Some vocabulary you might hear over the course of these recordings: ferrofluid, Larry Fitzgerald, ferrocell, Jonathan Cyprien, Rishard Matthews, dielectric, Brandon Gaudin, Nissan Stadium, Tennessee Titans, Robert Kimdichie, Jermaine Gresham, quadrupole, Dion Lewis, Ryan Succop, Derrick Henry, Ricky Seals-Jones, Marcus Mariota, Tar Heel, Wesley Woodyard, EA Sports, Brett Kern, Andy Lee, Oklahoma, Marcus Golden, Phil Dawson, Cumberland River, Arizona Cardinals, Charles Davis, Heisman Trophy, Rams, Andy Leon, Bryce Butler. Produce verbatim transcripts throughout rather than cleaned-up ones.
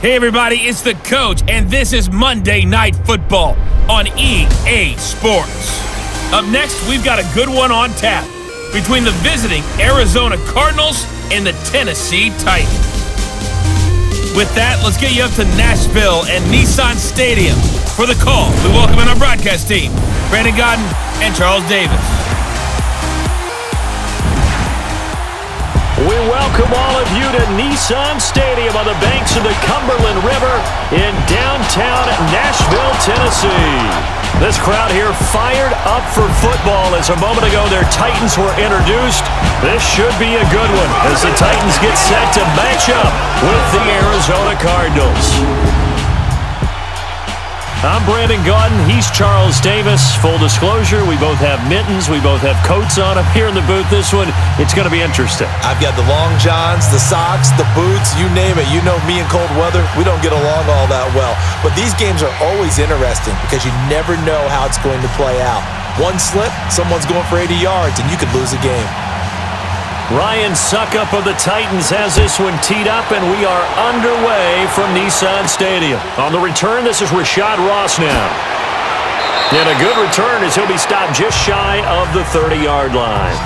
Hey everybody, it's the Coach, and this is Monday Night Football on E A Sports. Up next, we've got a good one on tap between the visiting Arizona Cardinals and the Tennessee Titans. With that, let's get you up to Nashville and Nissan Stadium for the call. We welcome in our broadcast team, Brandon Gaudin and Charles Davis. We welcome all of you to Nissan Stadium on the banks of the Cumberland River in downtown Nashville, Tennessee. This crowd here fired up for football as a moment ago their Titans were introduced. This should be a good one as the Titans get set to match up with the Arizona Cardinals. I'm Brandon Gaudin, he's Charles Davis. Full disclosure, we both have mittens, we both have coats on up here in the booth. This one, it's going to be interesting. I've got the long johns, the socks, the boots, you name it. You know me and cold weather, we don't get along all that well. But these games are always interesting because you never know how it's going to play out. One slip, someone's going for eighty yards, and you could lose a game. Ryan Succop of the Titans has this one teed up, and we are underway from Nissan Stadium. On the return, this is Rashad Ross now. And a good return as he'll be stopped just shy of the thirty-yard line.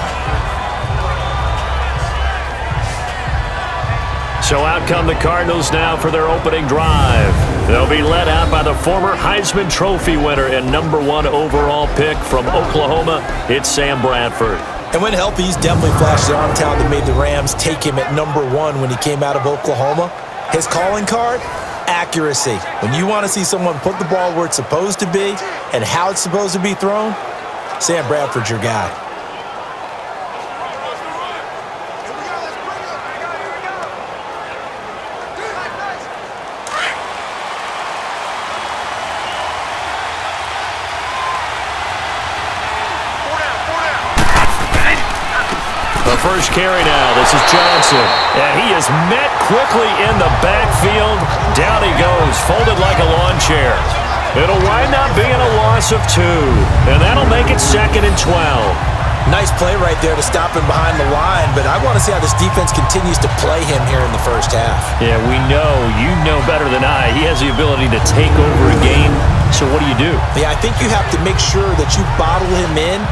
So out come the Cardinals now for their opening drive. They'll be led out by the former Heisman Trophy winner and number one overall pick from Oklahoma. It's Sam Bradford. And when healthy, he's definitely flashed the arm talent that made the Rams take him at number one when he came out of Oklahoma. His calling card, accuracy. When you want to see someone put the ball where it's supposed to be and how it's supposed to be thrown, Sam Bradford's your guy. First carry now, this is Johnson. And he is met quickly in the backfield. Down he goes, folded like a lawn chair. It'll wind up being a loss of two. And that'll make it second and twelve. Nice play right there to stop him behind the line, but I want to see how this defense continues to play him here in the first half. Yeah, we know. You know better than I. He has the ability to take over a game. So what do you do? Yeah, I think you have to make sure that you bottle him in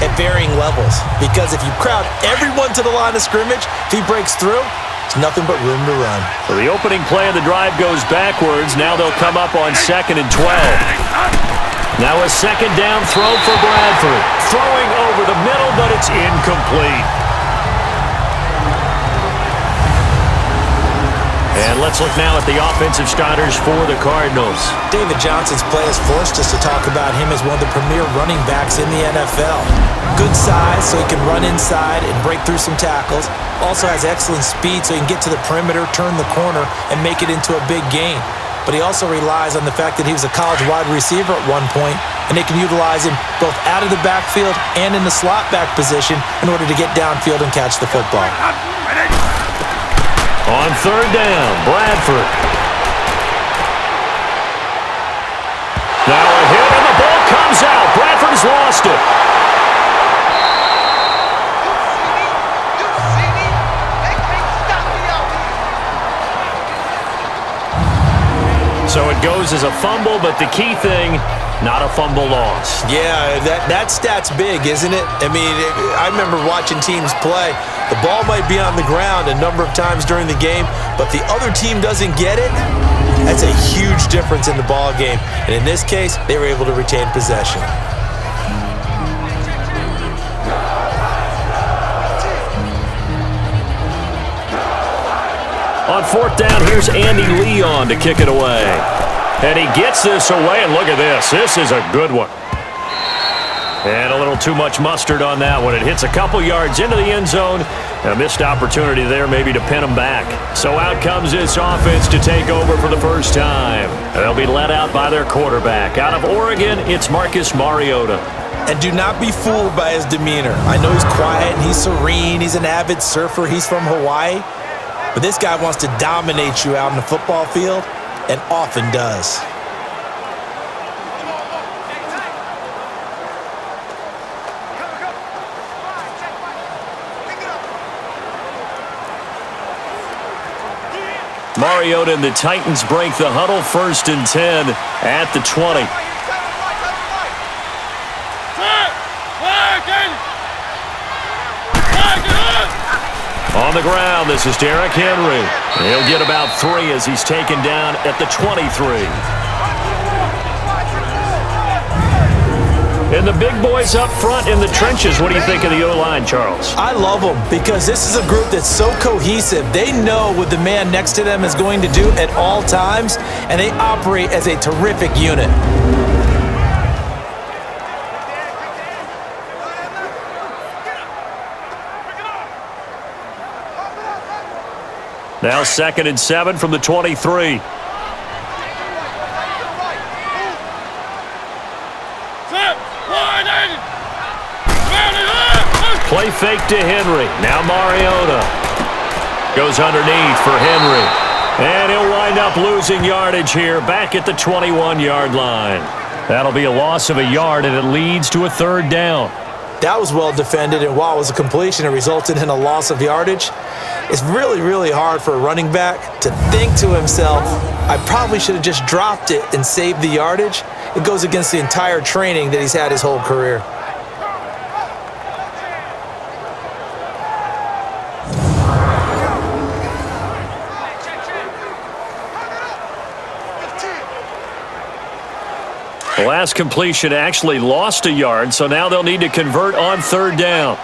at varying levels, because if you crowd everyone to the line of scrimmage, if he breaks through, it's nothing but room to run. So the opening play of the drive goes backwards. Now they'll come up on second and twelve. Now a second down throw for Bradford. Throwing over the middle, but it's incomplete. And let's look now at the offensive starters for the Cardinals. David Johnson's play has forced us to talk about him as one of the premier running backs in the N F L. Good size, so he can run inside and break through some tackles. Also has excellent speed, so he can get to the perimeter, turn the corner, and make it into a big game. But he also relies on the fact that he was a college wide receiver at one point, and they can utilize him both out of the backfield and in the slot back position in order to get downfield and catch the football. On third down, Bradford. Now a hit and the ball comes out. Bradford's lost it. So it goes as a fumble, but the key thing, not a fumble loss. Yeah, that, that stat's big, isn't it? I mean, it, I remember watching teams play. The ball might be on the ground a number of times during the game, but the other team doesn't get it. That's a huge difference in the ball game. And in this case, they were able to retain possession. On fourth down, here's Andy Leon to kick it away. And he gets this away, and look at this. This is a good one. And a little too much mustard on that one. It hits a couple yards into the end zone. A missed opportunity there maybe to pin him back. So out comes this offense to take over for the first time. They'll be led out by their quarterback. Out of Oregon, it's Marcus Mariota. And do not be fooled by his demeanor. I know he's quiet, he's serene, he's an avid surfer, he's from Hawaii. But this guy wants to dominate you out in the football field. And often does. Mariota and the Titans break the huddle, first and ten at the twenty. On the ground, this is Derrick Henry. He'll get about three as he's taken down at the twenty-three. And the big boys up front in the trenches, what do you think of the O-line, Charles? I love them because this is a group that's so cohesive. They know what the man next to them is going to do at all times, and they operate as a terrific unit. Now second and seven from the twenty-three. Play fake to Henry. Now Mariota goes underneath for Henry. And he'll wind up losing yardage here back at the twenty-one yard line. That'll be a loss of a yard, and it leads to a third down. That was well defended, and while it was a completion, it resulted in a loss of yardage. It's really, really hard for a running back to think to himself, I probably should have just dropped it and saved the yardage. It goes against the entire training that he's had his whole career. The last completion actually lost a yard, so now they'll need to convert on third down.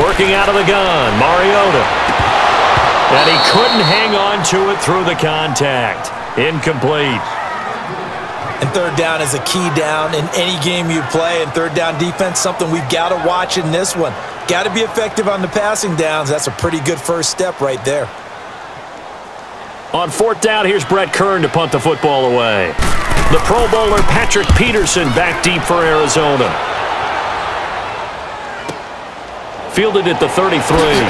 Working out of the gun, Mariota. And he couldn't hang on to it through the contact. Incomplete. And third down is a key down in any game you play, and third down defense, something we've got to watch in this one. Got to be effective on the passing downs. That's a pretty good first step right there. On fourth down, here's Brett Kern to punt the football away. The Pro Bowler Patrick Peterson back deep for Arizona. Fielded at the thirty-three.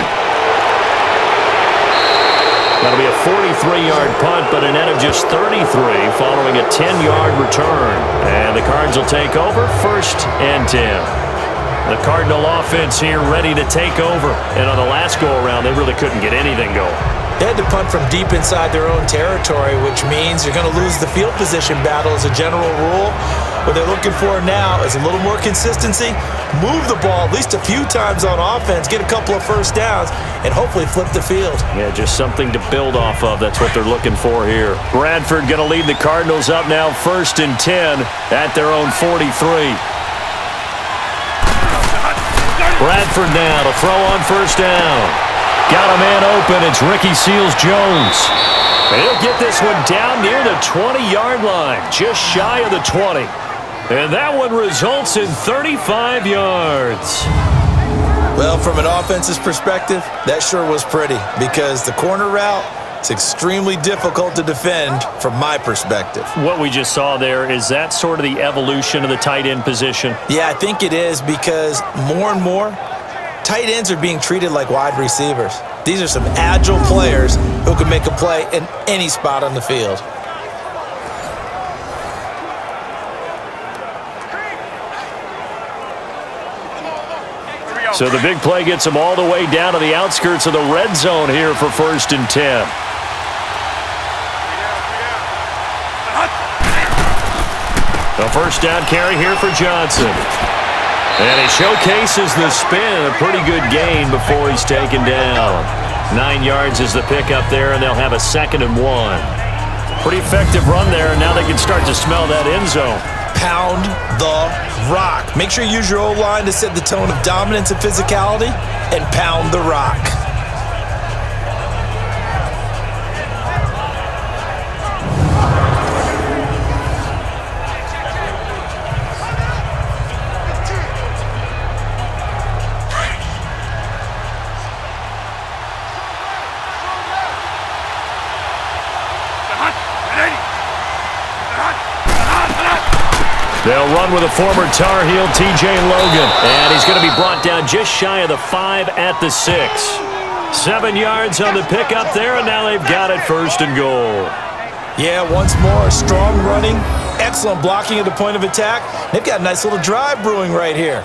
That'll be a forty-three yard punt, but an end of just thirty-three following a ten yard return. And the Cards will take over, first and ten. The Cardinal offense here ready to take over. And on the last go-around, they really couldn't get anything going. They had to punt from deep inside their own territory, which means you're going to lose the field position battle as a general rule. What they're looking for now is a little more consistency, move the ball at least a few times on offense, get a couple of first downs, and hopefully flip the field. Yeah, just something to build off of. That's what they're looking for here. Bradford going to lead the Cardinals up now, first and ten at their own forty-three. Bradford now to throw on first down. Got a man open. It's Ricky Seals-Jones. He'll get this one down near the twenty yard line, just shy of the twenty. And that one results in thirty-five yards. Well, from an offense's perspective, that sure was pretty, because the corner route, it's extremely difficult to defend from my perspective. What we just saw there, is that sort of the evolution of the tight end position? Yeah, I think it is, because more and more tight ends are being treated like wide receivers. These are some agile players who can make a play in any spot on the field. So the big play gets them all the way down to the outskirts of the red zone here for first and ten. The first down carry here for Johnson. And he showcases the spin, a pretty good gain before he's taken down. Nine yards is the pickup there, and they'll have a second and one. Pretty effective run there, and now they can start to smell that end zone. Pound the rock. Make sure you use your O-line to set the tone of dominance and physicality, and pound the rock. They'll run with a former Tar Heel, T J Logan. And he's going to be brought down just shy of the five at the six. Seven yards on the pickup there, and now they've got it first and goal. Yeah, once more, strong running, excellent blocking at the point of attack. They've got a nice little drive brewing right here.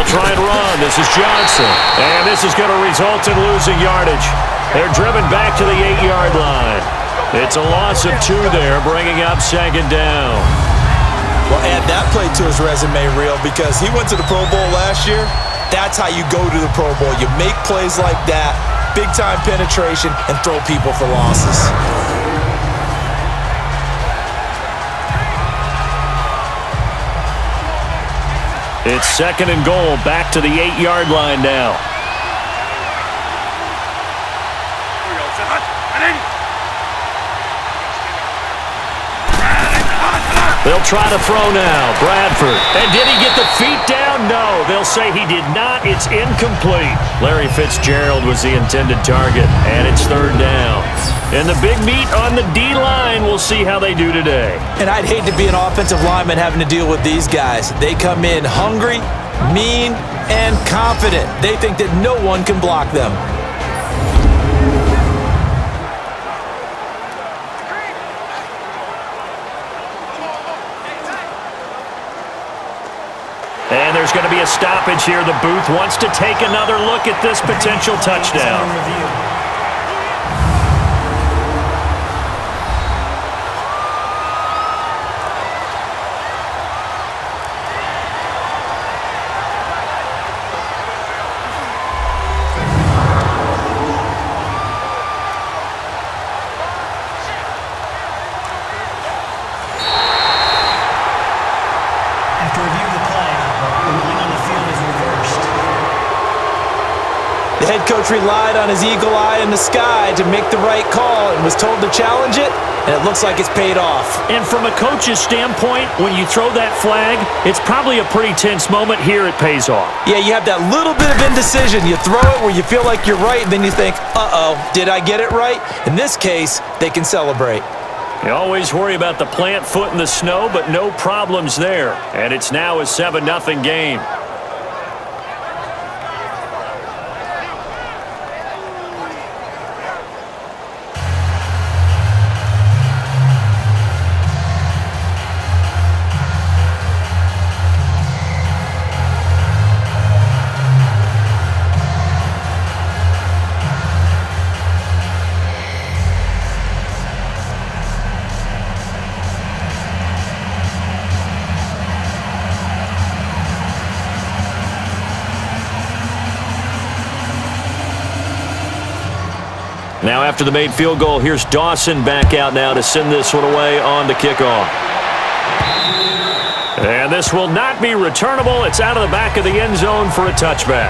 They'll try and run. This is Johnson. And this is going to result in losing yardage. They're driven back to the eight-yard line. It's a loss of two there, bringing up second down. Well, add that play to his resume reel because he went to the Pro Bowl last year. That's how you go to the Pro Bowl. You make plays like that, big-time penetration, and throw people for losses. It's second and goal, back to the eight-yard line now. They'll try to throw now, Bradford. And did he get the feet down? No, they'll say he did not. It's incomplete. Larry Fitzgerald was the intended target, and it's third down. And the big meat on the D-line, we'll see how they do today. And I'd hate to be an offensive lineman having to deal with these guys. They come in hungry, mean, and confident. They think that no one can block them. There's going to be a stoppage here. The booth wants to take another look at this potential touchdown. Relied on his eagle eye in the sky to make the right call and was told to challenge it, and it looks like it's paid off. And from a coach's standpoint, when you throw that flag, it's probably a pretty tense moment. Here it pays off. Yeah, you have that little bit of indecision. You throw it where you feel like you're right, and then you think, uh-oh, did I get it right? In this case, they can celebrate. You always worry about the plant foot in the snow, but no problems there. And it's now a seven nothing game. Now after the made field goal, here's Dawson back out now to send this one away on the kickoff. And this will not be returnable. It's out of the back of the end zone for a touchback.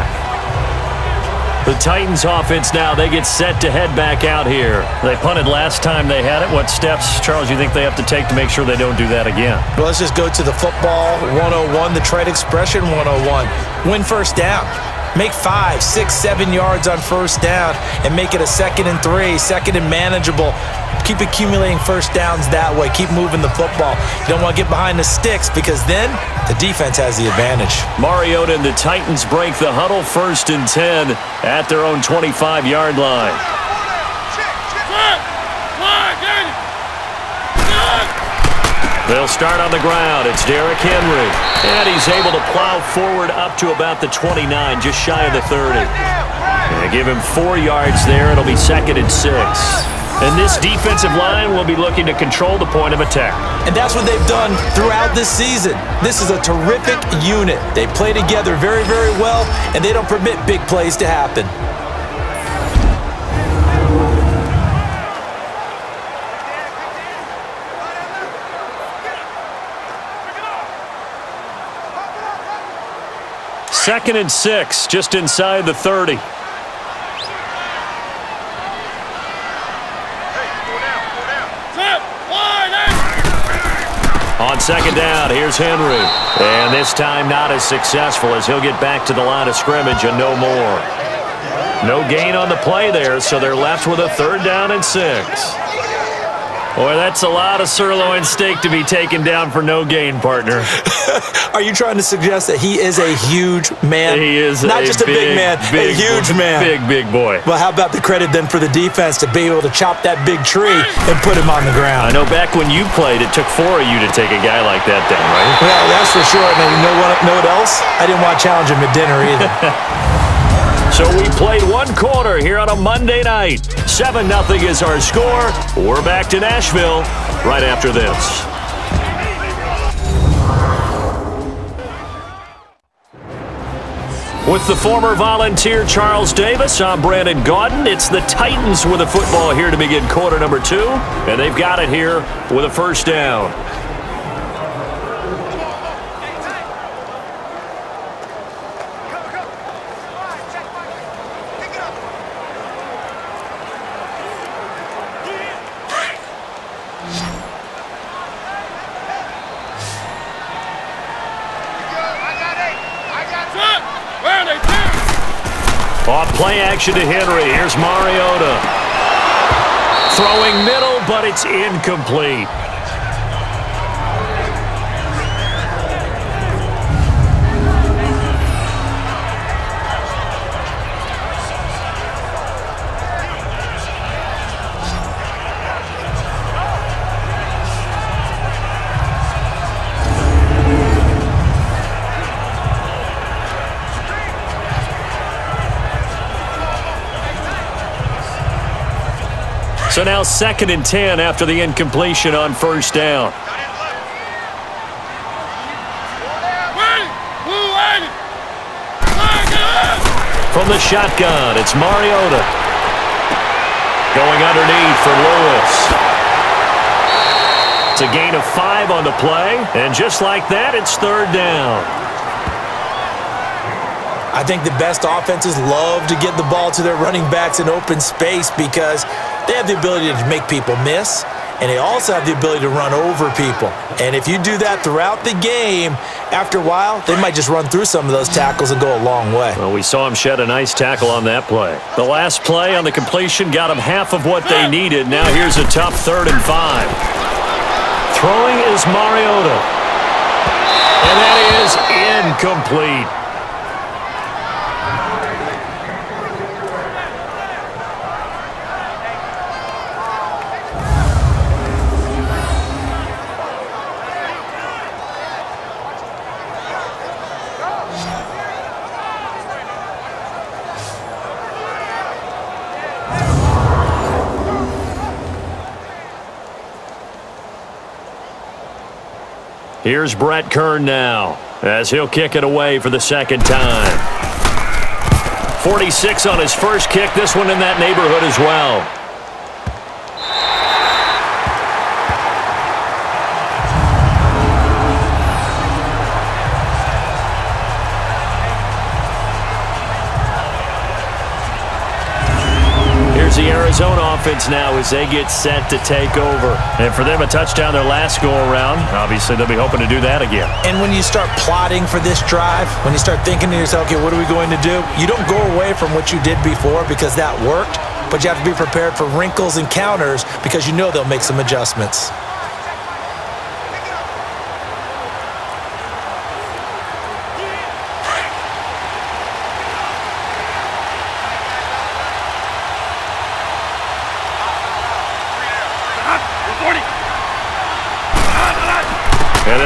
The Titans offense now, they get set to head back out here. They punted last time they had it. What steps, Charles, you think they have to take to make sure they don't do that again? Well, let's just go to the football one oh one, the trade expression one oh one. Win first down. Make five, six, seven yards on first down and make it a second and three, second and manageable. Keep accumulating first downs that way. Keep moving the football. You don't want to get behind the sticks because then the defense has the advantage. Mariota and the Titans break the huddle, first and ten at their own twenty-five-yard line. They'll start on the ground. It's Derrick Henry. And he's able to plow forward up to about the twenty-nine, just shy of the thirty. And give him four yards there. It'll be second and six. And this defensive line will be looking to control the point of attack. And that's what they've done throughout this season. This is a terrific unit. They play together very, very well, and they don't permit big plays to happen. Second and six, just inside the thirty. On second down, here's Henry. And this time not as successful as he'll get back to the line of scrimmage and no more. No gain on the play there, so they're left with a third down and six. Boy, that's a lot of sirloin steak to be taken down for no gain, partner. Are you trying to suggest that he is a huge man? He is not just a big man, a huge man. Big, big boy. Well, how about the credit then for the defense to be able to chop that big tree and put him on the ground? I know back when you played, it took four of you to take a guy like that down, right? Well, that's for sure. And you know what, know what else? I didn't want to challenge him at dinner either. So we played one quarter here on a Monday night. seven nothing is our score. We're back to Nashville right after this. With the former Volunteer Charles Davis, I'm Brandon Gaudin. It's the Titans with the football here to begin quarter number two, and they've got it here with a first down. Play action to Henry. Here's Mariota. Throwing middle, but it's incomplete. So now second and ten after the incompletion on first down. From the shotgun, it's Mariota. Going underneath for Lewis. It's a gain of five on the play, and just like that, it's third down. I think the best offenses love to get the ball to their running backs in open space because they have the ability to make people miss, and they also have the ability to run over people. And if you do that throughout the game, after a while, they might just run through some of those tackles and go a long way. Well, we saw him shed a nice tackle on that play. The last play on the completion got him half of what they needed. Now here's a tough third and five. Throwing is Mariota. And that is incomplete. Here's Brett Kern now, as he'll kick it away for the second time. forty-six on his first kick, this one in that neighborhood as well. The Arizona offense now as they get set to take over. And for them, a touchdown their last go-around. Obviously, they'll be hoping to do that again. And when you start plotting for this drive, when you start thinking to yourself, okay, what are we going to do? You don't go away from what you did before because that worked, but you have to be prepared for wrinkles and counters because you know they'll make some adjustments.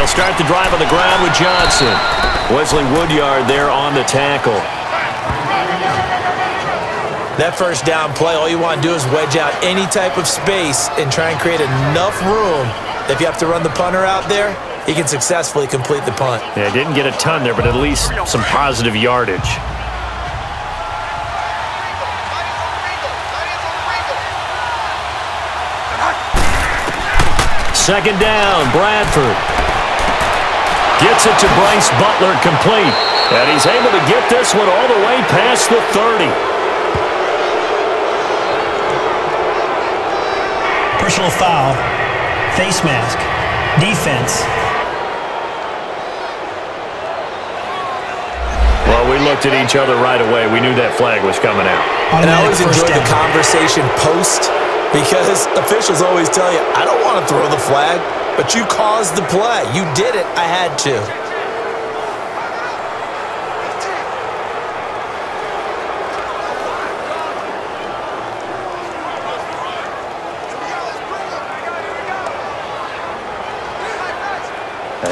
Start the drive on the ground with Johnson. Wesley Woodyard there on the tackle. That first down play, all you want to do is wedge out any type of space and try and create enough room that if you have to run the punter out there, he can successfully complete the punt. Yeah, didn't get a ton there, but at least some positive yardage. Second down, Bradford. Gets it to Bryce Butler, complete. And he's able to get this one all the way past the thirty. Personal foul, face mask, defense. Well, we looked at each other right away. We knew that flag was coming out. And I always enjoyed the conversation post Because officials always tell you, I don't want to throw the flag, but you caused the play. You did it. I had to.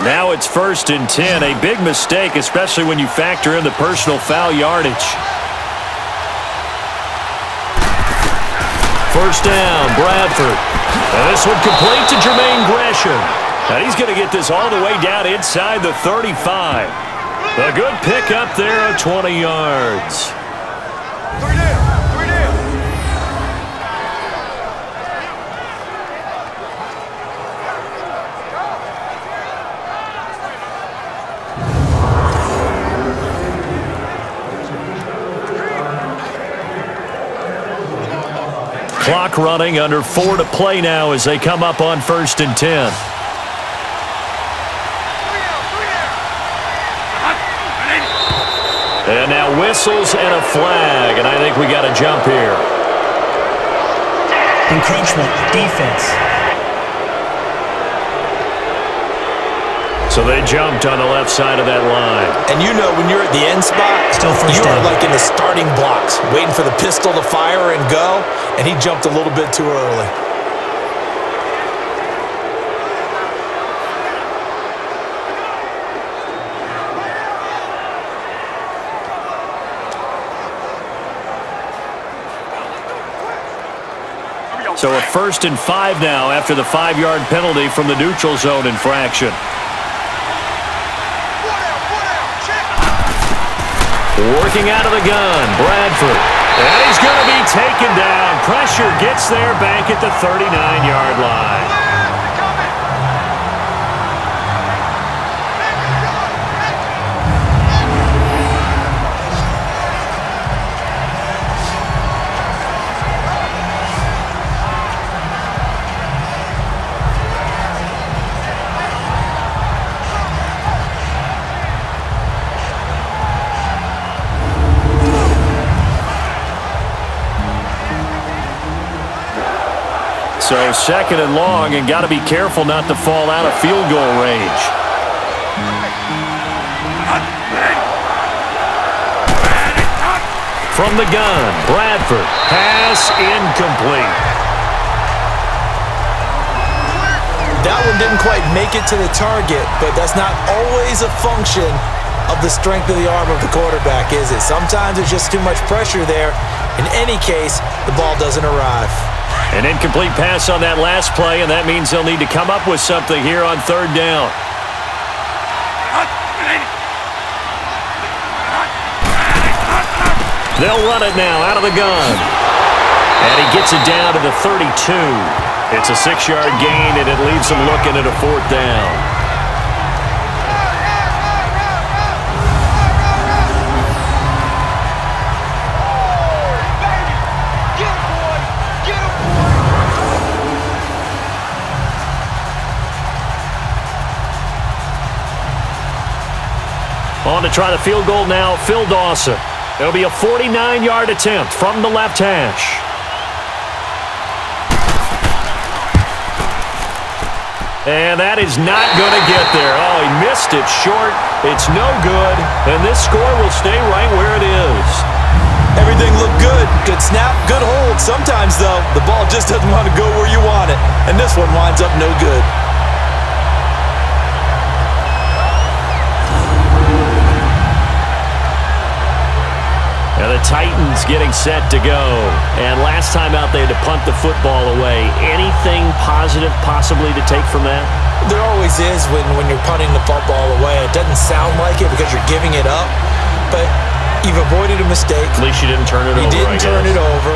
Now it's first and ten. A big mistake, especially when you factor in the personal foul yardage. First down, Bradford. Now this one complete to Jermaine Gresham. Now he's going to get this all the way down inside the thirty-five. A good pick up there of twenty yards. Three down. Clock running, under four to play now as they come up on first and ten. And now whistles and a flag, and I think we got a jump here. Encroachment, defense. So they jumped on the left side of that line. And you know when you're at the end spot, still first down. You're like in the starting blocks, waiting for the pistol to fire and go. And he jumped a little bit too early. So a first and five now after the five-yard penalty from the neutral zone infraction. Working out of the gun, Bradford. And he's going to be taken down. Pressure gets there back at the thirty-nine-yard line. So second and long, and got to be careful not to fall out of field goal range. From the gun, Bradford. Pass incomplete. That one didn't quite make it to the target, but that's not always a function of the strength of the arm of the quarterback, is it? Sometimes there's just too much pressure there. In any case, the ball doesn't arrive. An incomplete pass on that last play, and that means they'll need to come up with something here on third down. They'll run it now out of the gun. And he gets it down to the thirty-two. It's a six-yard gain, and it leaves them looking at a fourth down. On to try the field goal now, Phil Dawson. It'll be a forty-nine-yard attempt from the left hash. And that is not going to get there. Oh, he missed it short. It's no good. And this score will stay right where it is. Everything looked good. Good snap, good hold. Sometimes, though, the ball just doesn't want to go where you want it. And this one winds up no good. Now the Titans getting set to go. And last time out, they had to punt the football away. Anything positive possibly to take from that? There always is when, when you're punting the football away. It doesn't sound like it because you're giving it up. But you've avoided a mistake. At least you didn't turn it over, I guess. You didn't turn it over,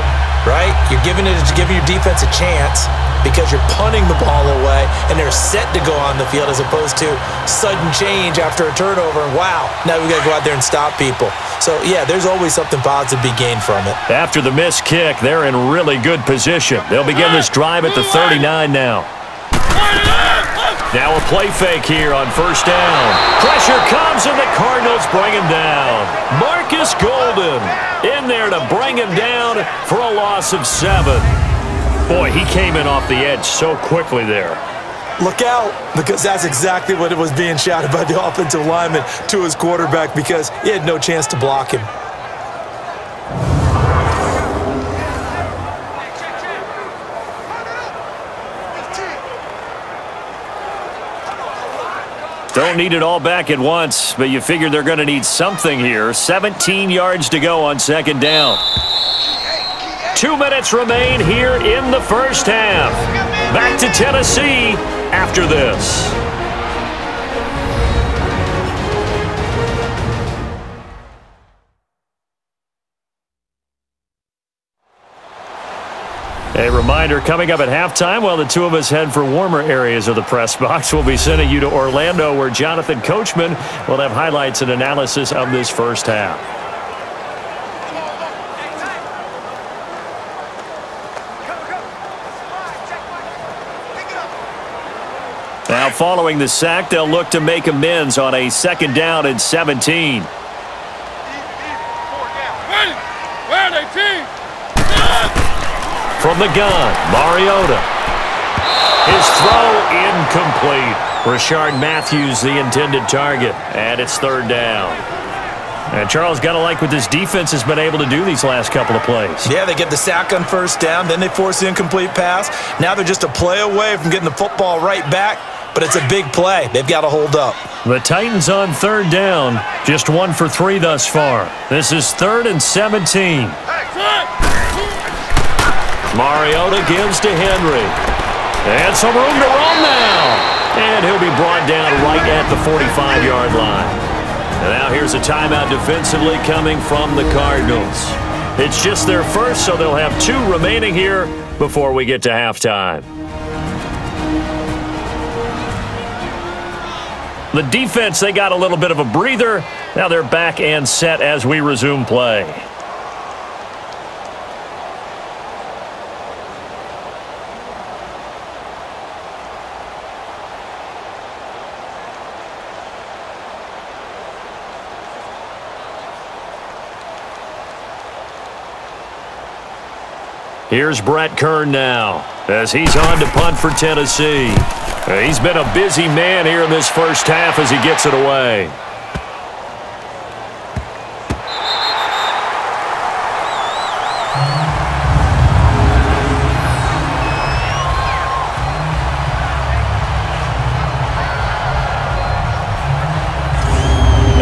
right? You're giving it, you're giving your defense a chance because you're punting the ball away. And they're set to go on the field as opposed to sudden change after a turnover. And wow, now we've got to go out there and stop people. So, yeah, there's always something positive to be gained from it. After the missed kick, they're in really good position. They'll begin this drive at the thirty-nine now. Now a play fake here on first down. Pressure comes, and the Cardinals bring him down. Marcus Golden in there to bring him down for a loss of seven. Boy, he came in off the edge so quickly there. Look out, because that's exactly what it was being shouted by the offensive lineman to his quarterback, because he had no chance to block him. Don't need it all back at once, but you figure they're going to need something here. seventeen yards to go on second down. Two minutes remain here in the first half. Back to Tennessee after this. A reminder, coming up at halftime, while the two of us head for warmer areas of the press box, we'll be sending you to Orlando, where Jonathan Coachman will have highlights and analysis of this first half. Now, following the sack, they'll look to make amends on a second down and seventeen. From the gun, Mariota. His throw incomplete. Rishard Matthews, the intended target, and it's third down. And Charles, got to like what this defense has been able to do these last couple of plays. Yeah, they get the sack on first down, then they force the incomplete pass. Now they're just a play away from getting the football right back, but it's a big play. They've got to hold up. The Titans on third down, just one for three thus far. This is third and seventeen. Mariota gives to Henry. And some room to run now. And he'll be brought down right at the forty-five yard line. And now here's a timeout defensively coming from the Cardinals. It's just their first, so they'll have two remaining here before we get to halftime. The defense, they got a little bit of a breather. Now they're back and set as we resume play. Here's Brett Kern now, as he's on to punt for Tennessee. He's been a busy man here in this first half as he gets it away.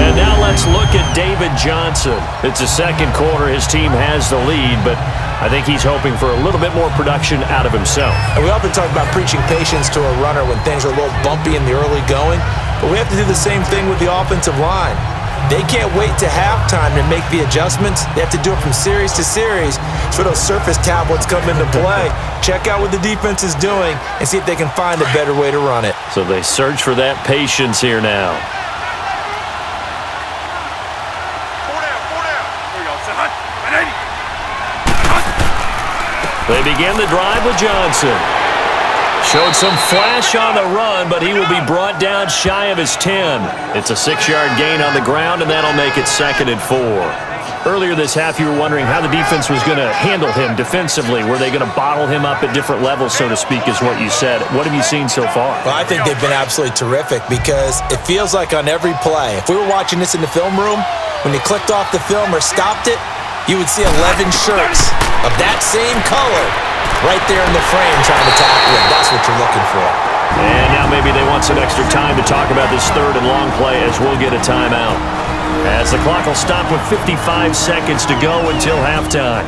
And now let's look at David Johnson. It's the second quarter. His team has the lead, but I think he's hoping for a little bit more production out of himself. And we often talk about preaching patience to a runner when things are a little bumpy in the early going, but we have to do the same thing with the offensive line. They can't wait to halftime to make the adjustments. They have to do it from series to series. So those surface tablets come into play. Check out what the defense is doing and see if they can find a better way to run it. So they search for that patience here now. They begin the drive with Johnson. Showed some flash on the run, but he will be brought down shy of his ten. It's a six yard gain on the ground, and that'll make it second and four. Earlier this half, you were wondering how the defense was going to handle him defensively. Were they going to bottle him up at different levels, so to speak, is what you said. What have you seen so far? Well, I think they've been absolutely terrific, because it feels like on every play, if we were watching this in the film room, when they clicked off the film or stopped it, you would see eleven shirts of that same color right there in the frame trying to tackle him. That's what you're looking for. And now maybe they want some extra time to talk about this third and long play, as we'll get a timeout, as the clock will stop with fifty-five seconds to go until halftime.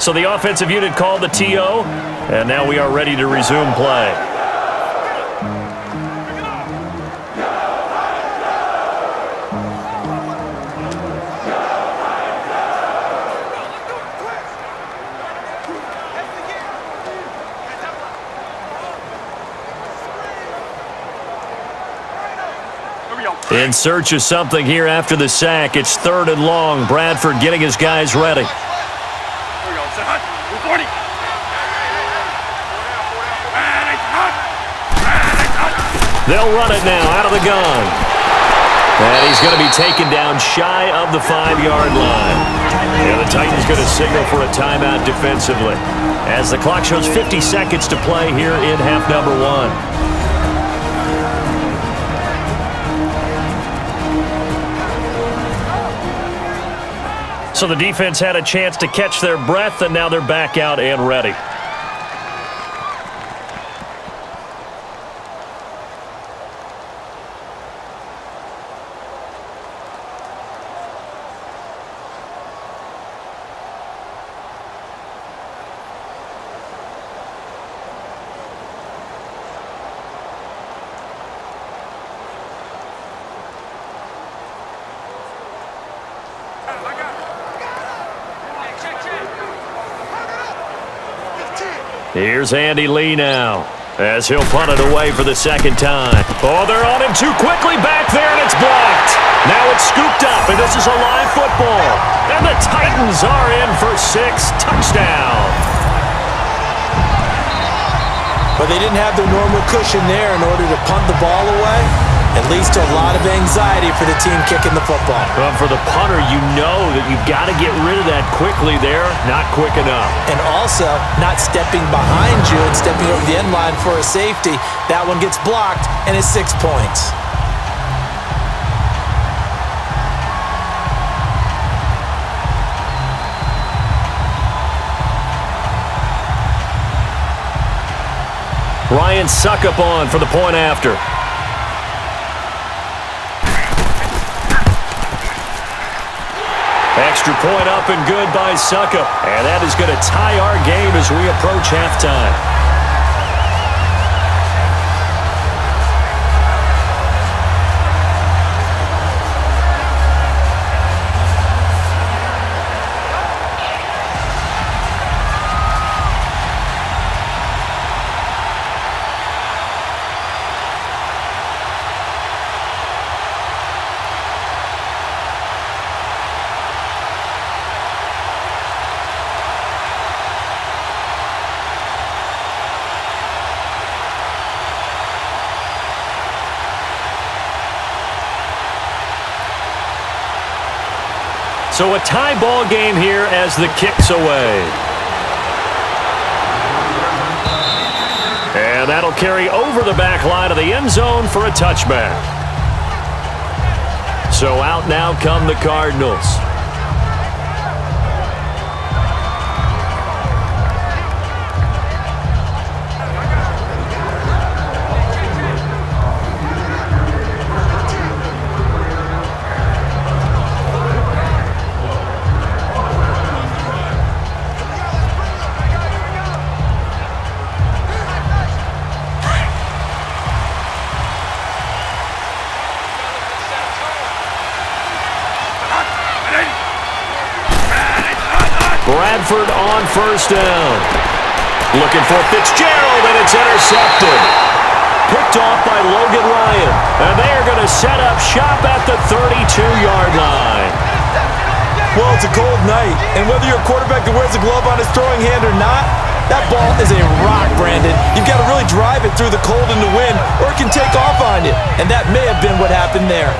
So the offensive unit called the T O, and now we are ready to resume play. In search of something here after the sack. It's third and long. Bradford getting his guys ready. They'll run it now out of the gun. And he's going to be taken down shy of the five-yard line. Yeah, the Titans going to signal for a timeout defensively as the clock shows fifty seconds to play here in half number one. So the defense had a chance to catch their breath, and now they're back out and ready. Here's Andy Lee now, as he'll punt it away for the second time. Oh, they're on him too quickly back there, and it's blocked. Now it's scooped up, and this is a live football. And the Titans are in for six touchdowns. But they didn't have the normal cushion there in order to punt the ball away. It leads to a lot of anxiety for the team kicking the football. Well, for the punter, you know that you've got to get rid of that quickly there. Not quick enough. And also, not stepping behind you and stepping over the end line for a safety. That one gets blocked, and it's six points. Ryan Succop on for the point after. Extra point up and good by Succop. And that is going to tie our game as we approach halftime. So a tie ball game here as the kick's away. And that'll carry over the back line of the end zone for a touchback. So out now come the Cardinals. Bradford on first down. Looking for Fitzgerald, and it's intercepted. Picked off by Logan Ryan. And they are going to set up shop at the thirty-two yard line. Well, it's a cold night, and whether you're a quarterback that wears a glove on his throwing hand or not, that ball is a rock, Brandon. You've got to really drive it through the cold and the wind, or it can take off on you. And that may have been what happened there.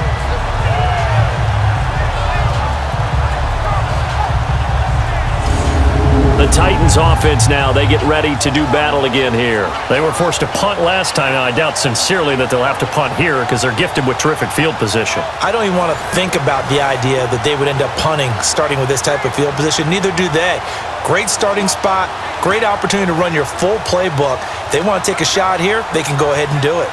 The Titans offense now, they get ready to do battle again here. They were forced to punt last time, and I doubt sincerely that they'll have to punt here because they're gifted with terrific field position. I don't even want to think about the idea that they would end up punting starting with this type of field position. Neither do they. Great starting spot, great opportunity to run your full playbook. If they want to take a shot here, they can go ahead and do it.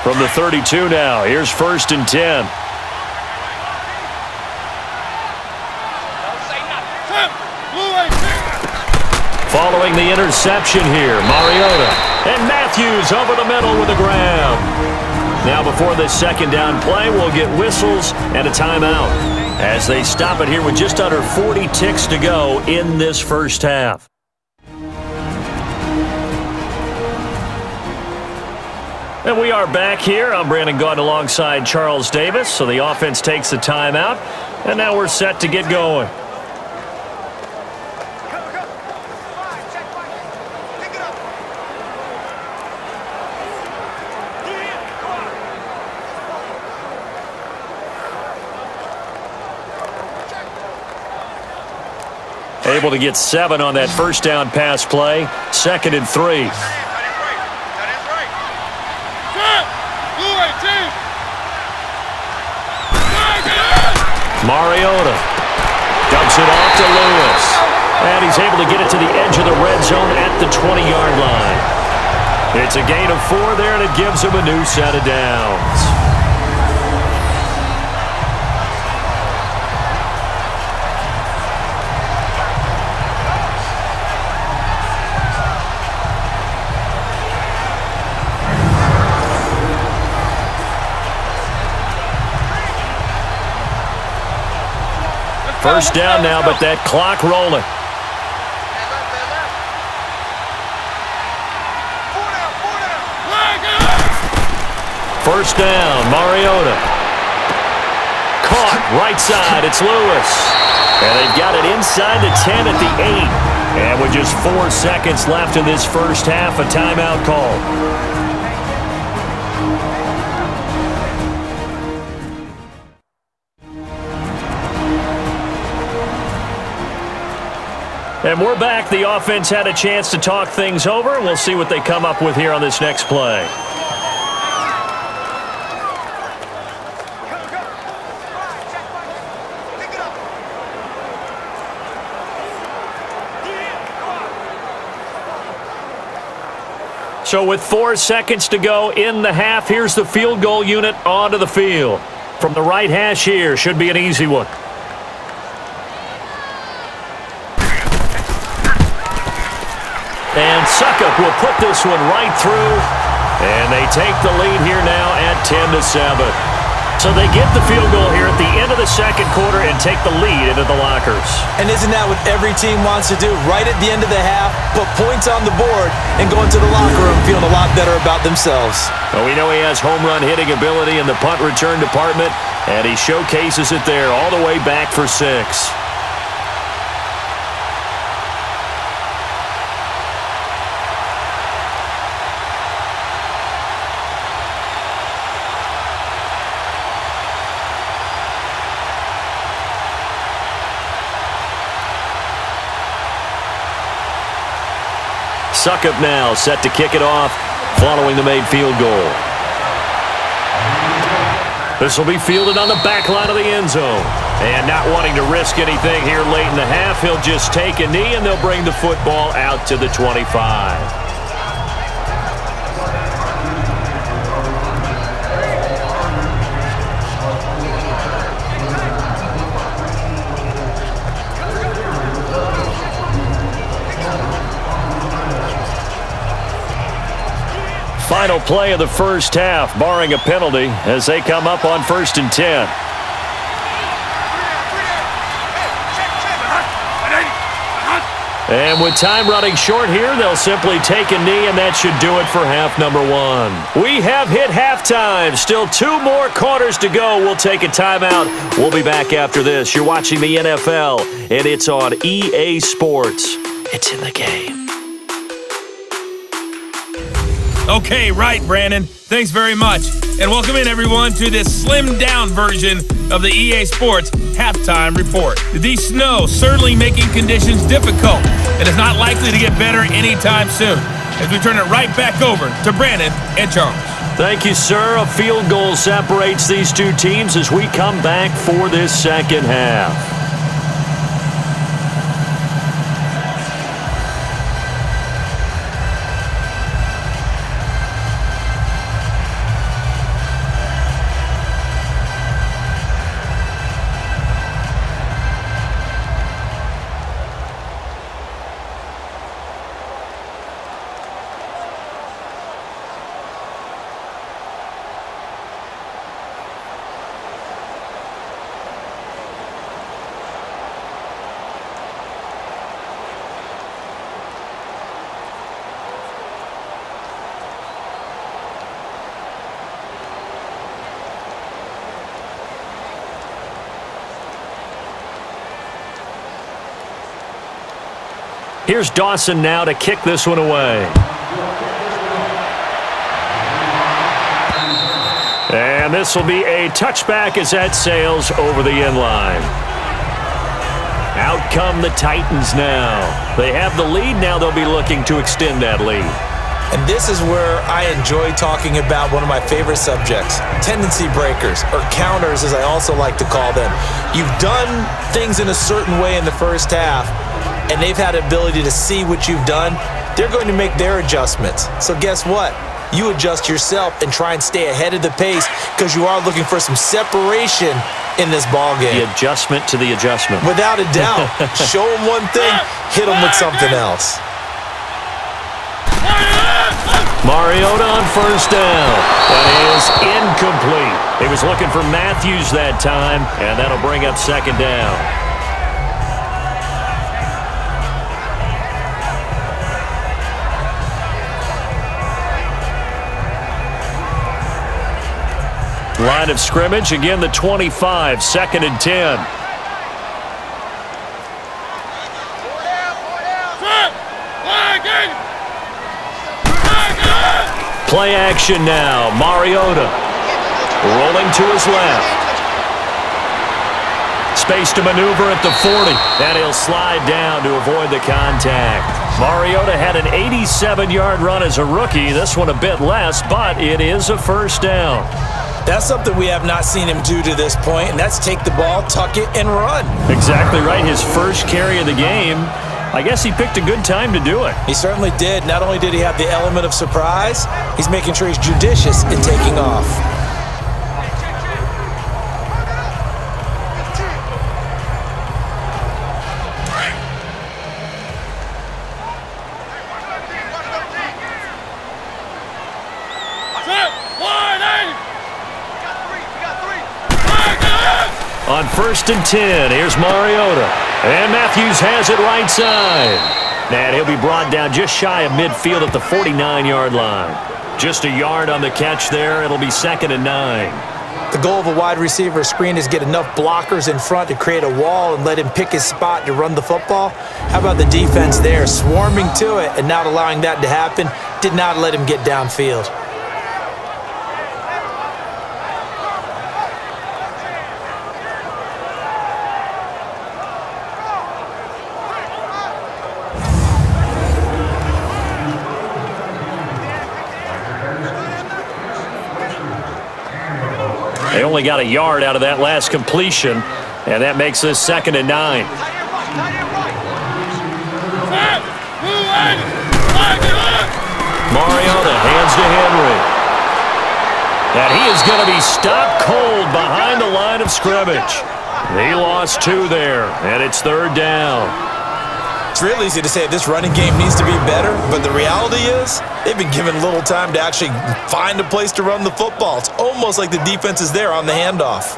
From the thirty-two now, here's first and ten. Following the interception here, Mariota. And Matthews over the middle with a grab. Now before this second down play, we'll get whistles and a timeout as they stop it here with just under forty ticks to go in this first half. And we are back here. I'm Brandon Gaudin alongside Charles Davis. So the offense takes a timeout. And now we're set to get going. able to get seven on that first down pass play. Second and three. Mariota dumps it off to Lewis. And he's able to get it to the edge of the red zone at the twenty-yard line. It's a gain of four there, and it gives him a new set of downs. First down now, but that clock rolling. First down, Mariota. Caught right side, it's Lewis. And they've got it inside the ten at the eight. And with just four seconds left in this first half, a timeout call. And we're back. The offense had a chance to talk things over. We'll see what they come up with here on this next play. So with four seconds to go in the half, here's the field goal unit onto the field. From the right hash here, should be an easy one. And Succop will put this one right through. And they take the lead here now at ten to seven. So they get the field goal here at the end of the second quarter and take the lead into the lockers. And isn't that what every team wants to do right at the end of the half? Put points on the board and go into the locker room feeling a lot better about themselves. Well, we know he has home run hitting ability in the punt return department, and he showcases it there all the way back for six. Succop now set to kick it off following the made field goal. This will be fielded on the back line of the end zone. And not wanting to risk anything here late in the half, he'll just take a knee and they'll bring the football out to the twenty-five. Final play of the first half, barring a penalty, as they come up on first and ten. And with time running short here, they'll simply take a knee, and that should do it for half number one. We have hit halftime. Still two more quarters to go. We'll take a timeout. We'll be back after this. You're watching the N F L, and it's on E A Sports. It's in the game. Okay, right, Brandon. Thanks very much. And welcome in, everyone, to this slimmed-down version of the E A Sports Halftime Report. The snow certainly making conditions difficult, and it's not likely to get better anytime soon, as we turn it right back over to Brandon and Charles. Thank you, sir. A field goal separates these two teams as we come back for this second half. Here's Dawson now to kick this one away. And this will be a touchback as that sails over the end line. Out come the Titans now. They have the lead. Now they'll be looking to extend that lead. And this is where I enjoy talking about one of my favorite subjects, tendency breakers, or counters as I also like to call them. You've done things in a certain way in the first half, and they've had the ability to see what you've done. They're going to make their adjustments. So guess what? You adjust yourself and try and stay ahead of the pace because you are looking for some separation in this ball game. The adjustment to the adjustment. Without a doubt. Show them one thing, hit them with something else. Mariota on first down. That is incomplete. He was looking for Matthews that time, and that'll bring up second down. Line of scrimmage, again the twenty-five, second and ten. Play action now, Mariota rolling to his left. Space to maneuver at the forty, and he'll slide down to avoid the contact. Mariota had an eighty-seven yard run as a rookie, this one a bit less, but it is a first down. That's something we have not seen him do to this point, and that's take the ball, tuck it, and run. Exactly right, his first carry of the game. I guess he picked a good time to do it. He certainly did. Not only did he have the element of surprise, he's making sure he's judicious in taking off. On first and ten, here's Mariota. And Matthews has it right side. And he'll be brought down just shy of midfield at the forty-nine yard line. Just a yard on the catch there. It'll be second and nine. The goal of a wide receiver screen is get enough blockers in front to create a wall and let him pick his spot to run the football. How about the defense there? Swarming to it and not allowing that to happen. Did not let him get downfield. They only got a yard out of that last completion, and that makes this second and nine. Mariota hands to Henry. And he is going to be stopped cold behind the line of scrimmage. They lost two there, and it's third down. It's real easy to say this running game needs to be better, but the reality is they've been given little time to actually find a place to run the football. It's almost like the defense is there on the handoff.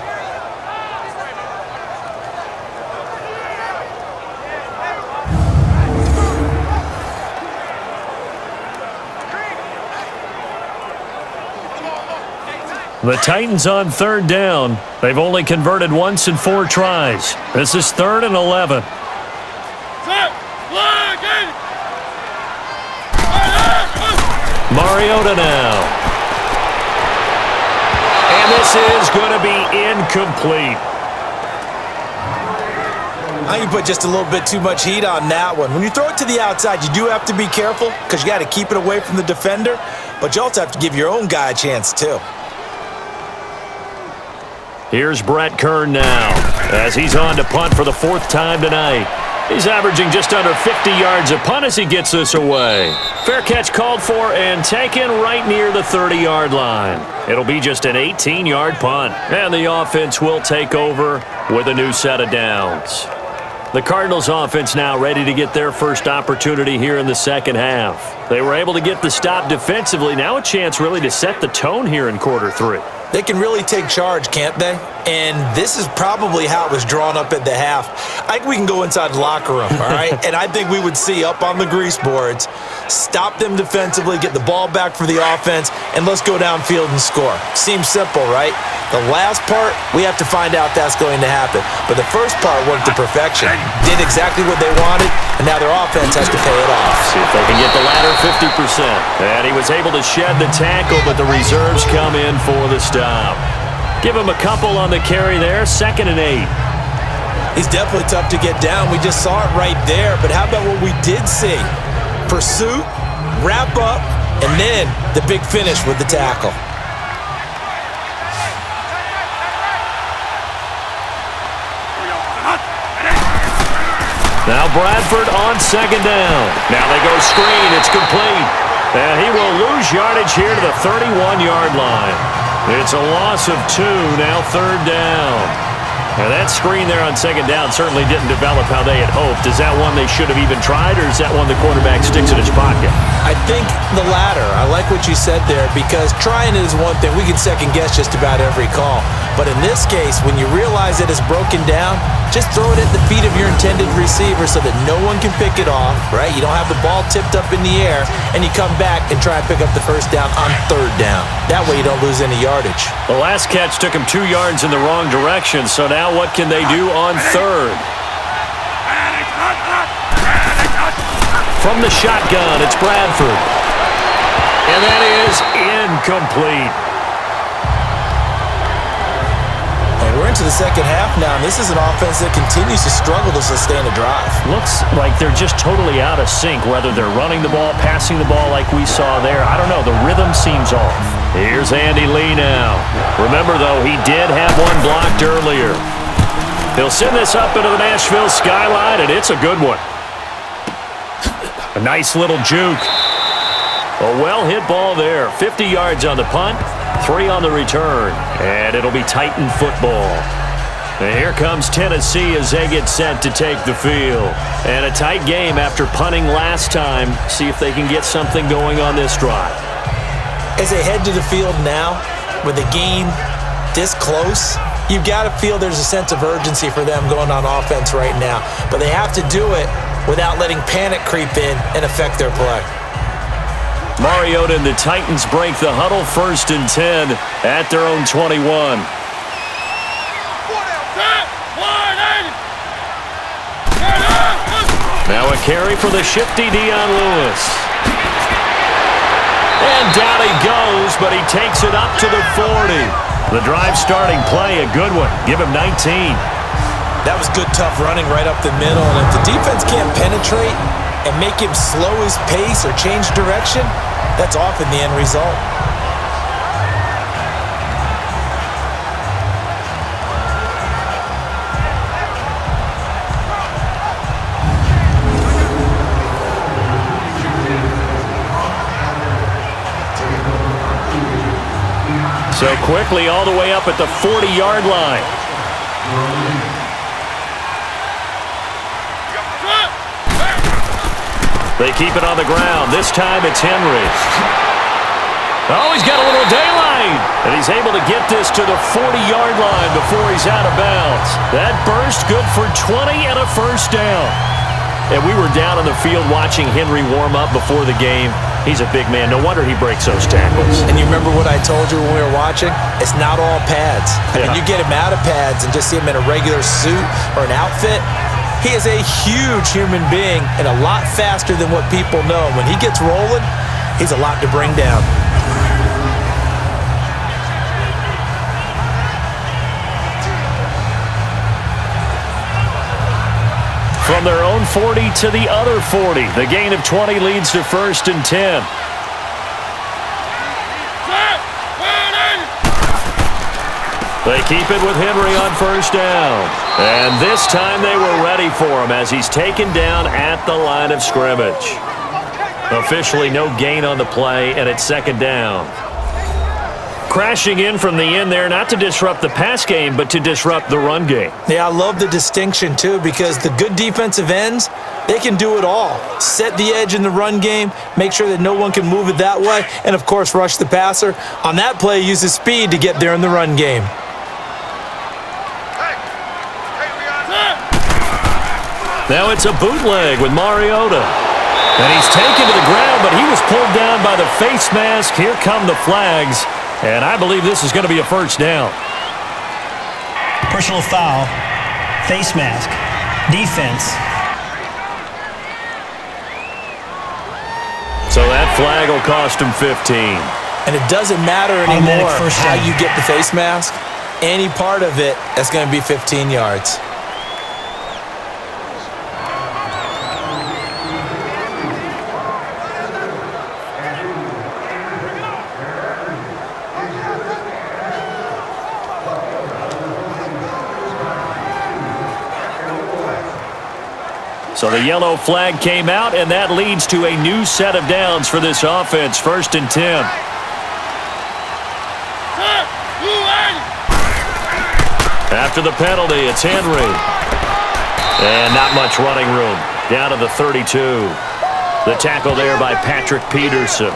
The Titans on third down. They've only converted once in four tries. This is third and eleven. Mariota now. And this is going to be incomplete. I think you put just a little bit too much heat on that one. When you throw it to the outside, you do have to be careful because you got to keep it away from the defender, but you also have to give your own guy a chance too. Here's Brett Kern now as he's on to punt for the fourth time tonight. He's averaging just under fifty yards a punt as he gets this away. Fair catch called for and taken right near the thirty yard line. It'll be just an eighteen yard punt. And the offense will take over with a new set of downs. The Cardinals offense now ready to get their first opportunity here in the second half. They were able to get the stop defensively. Now a chance really to set the tone here in quarter three. They can really take charge, can't they? And this is probably how it was drawn up at the half. I think we can go inside the locker room, all right? And I think we would see up on the grease boards, stop them defensively, get the ball back for the offense, and let's go downfield and score. Seems simple, right? The last part, we have to find out that's going to happen. But the first part worked to perfection. Did exactly what they wanted, and now their offense has to pay it off. See if they can get the latter fifty percent. And he was able to shed the tackle, but the reserves come in for the stop. Give him a couple on the carry there, second and eight. He's definitely tough to get down. We just saw it right there. But how about what we did see? Pursuit, wrap up, and then the big finish with the tackle. Now Bradford on second down. Now they go screen. It's complete. And he will lose yardage here to the thirty-one yard line. It's a loss of two. Now third down. Now that screen there on second down certainly didn't develop how they had hoped. Is that one they should have even tried, or is that one the quarterback sticks in his pocket? I think the latter. I like what you said there, because trying is one thing. We can second guess just about every call. But in this case, when you realize it is broken down, just throw it at the feet of your intended receiver so that no one can pick it off, right? You don't have the ball tipped up in the air, and you come back and try to pick up the first down on third down. That way you don't lose any yardage. The last catch took him two yards in the wrong direction, so now what can they do on third? From the shotgun, it's Bradford. And that is incomplete. We're into the second half now, and this is an offense that continues to struggle to sustain a drive. Looks like they're just totally out of sync, whether they're running the ball, passing the ball like we saw there. I don't know. The rhythm seems off. Here's Andy Lee now. Remember, though, he did have one blocked earlier. He'll send this up into the Nashville skyline, and it's a good one. A nice little juke. A well-hit ball there. fifty yards on the punt. Three on the return, and it'll be Titan football. And here comes Tennessee as they get set to take the field. And a tight game after punting last time. See if they can get something going on this drive. As they head to the field now, with the game this close, you've got to feel there's a sense of urgency for them going on offense right now. But they have to do it without letting panic creep in and affect their play. Mariota and the Titans break the huddle, first and ten at their own twenty-one. Now a carry for the shifty Dion Lewis. And down he goes, but he takes it up to the forty. The drive starting play, a good one. Give him nineteen. That was good, tough running right up the middle. And if the defense can't penetrate and make him slow his pace or change direction, that's often the end result. So quickly all the way up at the forty yard line. They keep it on the ground. This time it's Henry. Oh, he's got a little daylight. And he's able to get this to the forty yard line before he's out of bounds. That burst good for twenty and a first down. And we were down on the field watching Henry warm up before the game. He's a big man. No wonder he breaks those tackles. And you remember what I told you when we were watching? It's not all pads. Yeah. I mean, you get him out of pads and just see him in a regular suit or an outfit, he is a huge human being and a lot faster than what people know. When he gets rolling, he's a lot to bring down. From their own forty to the other forty, the gain of twenty leads to first and ten. They keep it with Henry on first down. And this time they were ready for him as he's taken down at the line of scrimmage. Officially no gain on the play, and it's second down. Crashing in from the end there, not to disrupt the pass game, but to disrupt the run game. Yeah, I love the distinction, too, because the good defensive ends, they can do it all. Set the edge in the run game, make sure that no one can move it that way, and, of course, rush the passer. On that play, use his speed to get there in the run game. Now it's a bootleg with Mariota. And he's taken to the ground, but he was pulled down by the face mask. Here come the flags. And I believe this is going to be a first down. Personal foul, face mask, defense. So that flag will cost him fifteen. And it doesn't matter anymore how you get the face mask. Any part of it, that's going to be fifteen yards. So the yellow flag came out, and that leads to a new set of downs for this offense. First and ten. After the penalty, it's Henry. And not much running room. Down to the thirty-two. The tackle there by Patrick Peterson.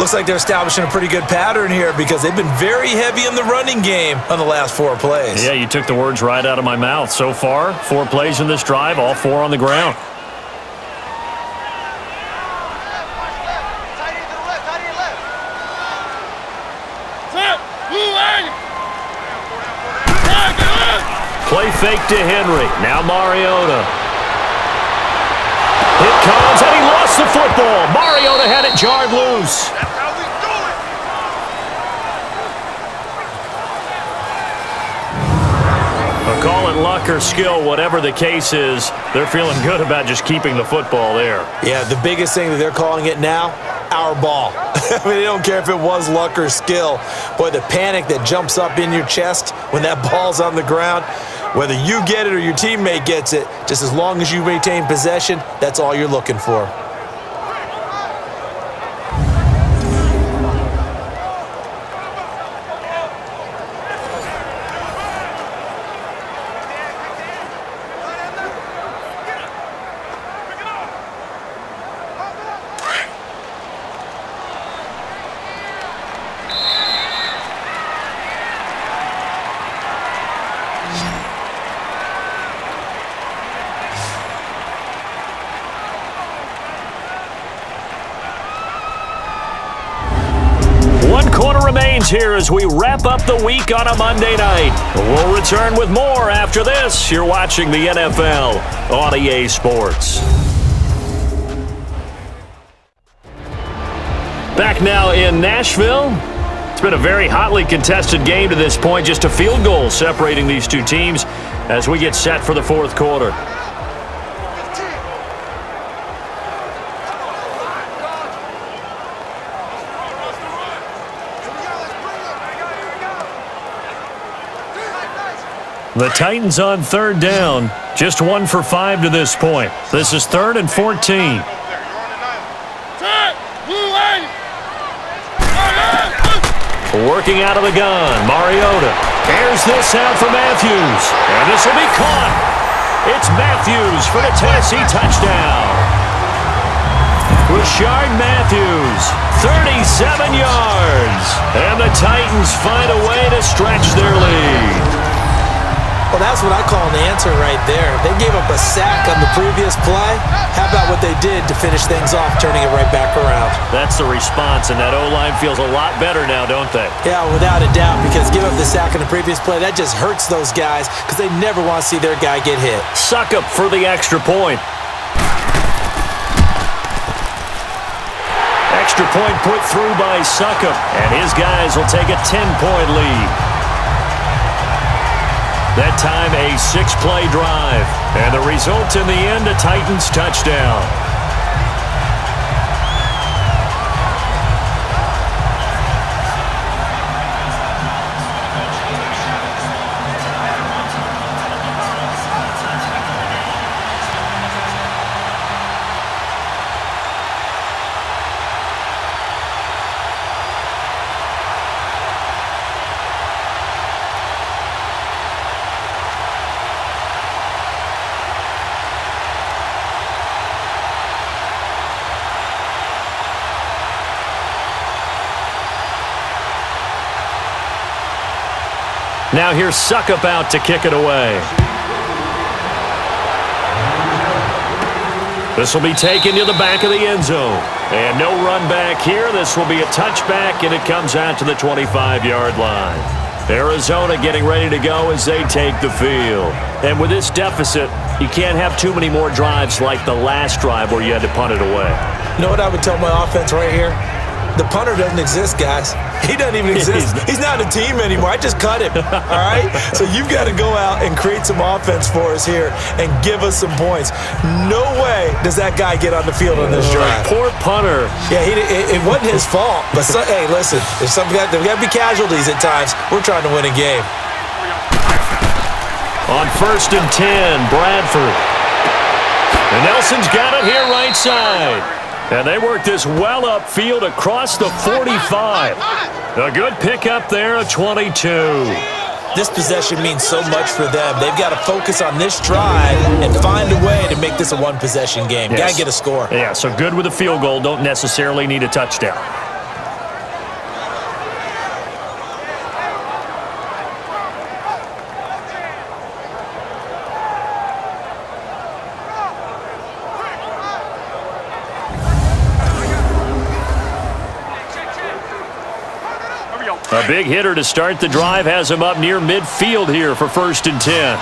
Looks like they're establishing a pretty good pattern here because they've been very heavy in the running game on the last four plays. Yeah, you took the words right out of my mouth. So far, four plays in this drive, all four on the ground. Play fake to Henry. Now Mariota. It comes, and he lost the football. Mariota had it jarred loose. But call it luck or skill, whatever the case is, they're feeling good about just keeping the football there. Yeah, the biggest thing that they're calling it now, our ball. I mean, they don't care if it was luck or skill. Boy, the panic that jumps up in your chest when that ball's on the ground, whether you get it or your teammate gets it, just as long as you maintain possession, that's all you're looking for. Here as we wrap up the week on a Monday night. We'll return with more after this. You're watching the N F L on E A Sports. Back now in Nashville. It's been a very hotly contested game to this point. Just a field goal separating these two teams as we get set for the fourth quarter. The Titans on third down, just one for five to this point. This is third and fourteen. Working out of the gun, Mariota. Airs this out for Matthews, and this will be caught. It's Matthews for the Tennessee touchdown. Rishard Matthews, thirty-seven yards, and the Titans find a way to stretch their lead. Well, that's what I call an answer right there. They gave up a sack on the previous play. How about what they did to finish things off, turning it right back around? That's the response, and that O-line feels a lot better now, don't they? Yeah, without a doubt, because give up the sack on the previous play, that just hurts those guys because they never want to see their guy get hit. Suck up for the extra point. Extra point put through by Succop, and his guys will take a ten-point lead. That time, a six-play drive. And the result in the end, a Titans touchdown. Now here's Succop out to kick it away. This will be taken to the back of the end zone. And no run back here. This will be a touchback, and it comes out to the twenty-five-yard line. Arizona getting ready to go as they take the field. And with this deficit, you can't have too many more drives like the last drive where you had to punt it away. You know what I would tell my offense right here? The punter doesn't exist, guys. He doesn't even exist. He's not a team anymore. I just cut him, all right? So you've got to go out and create some offense for us here and give us some points. No way does that guy get on the field on this drive. Poor punter. Yeah, he, it, it wasn't his fault. But, so, hey, listen, there's got to be casualties at times. We're trying to win a game. On first and ten, Bradford. And Nelson's got it here right side. And they work this well upfield across the forty-five. A good pickup there, a twenty-two. This possession means so much for them. They've got to focus on this drive and find a way to make this a one-possession game. Yes. Got to get a score. Yeah, so good with a field goal. Don't necessarily need a touchdown. A big hitter to start the drive has him up near midfield here for first and ten.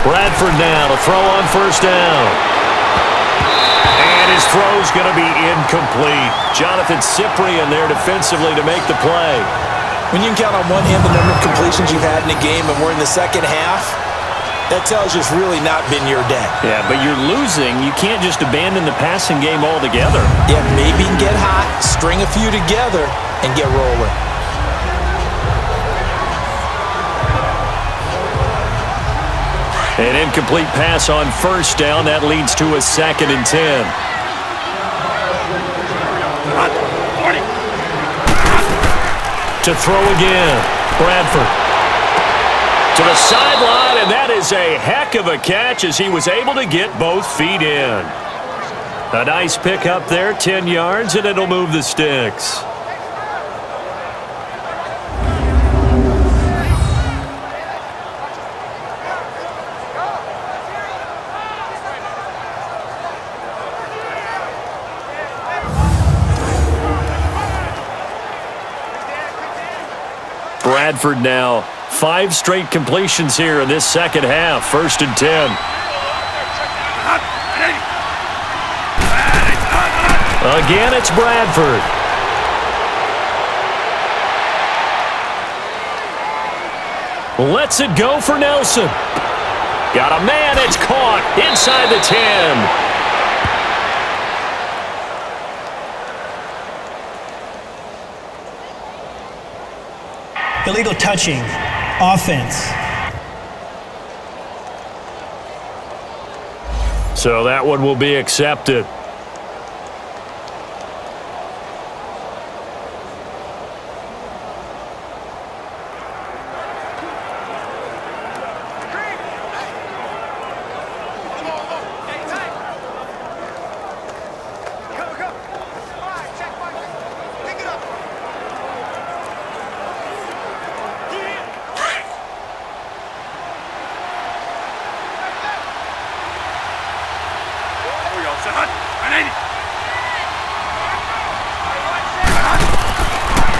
Bradford now to throw on first down. And his throw's going to be incomplete. Jonathan Cyprien there defensively to make the play. When you can count on one hand the number of completions you've had in a game and we're in the second half, that tells you it's really not been your day. Yeah, but you're losing. You can't just abandon the passing game altogether. Yeah, maybe you can get hot, string a few together, and get rolling. An incomplete pass on first down. That leads to a second and ten. To throw again, Bradford. To the sideline, and that is a heck of a catch as he was able to get both feet in. A nice pick up there, ten yards, and it'll move the sticks. Bradford now. Five straight completions here in this second half. First and ten. Again, it's Bradford. Let's it go for Nelson. Got a man. It's caught inside the ten. Illegal touching. Offense. So that one will be accepted.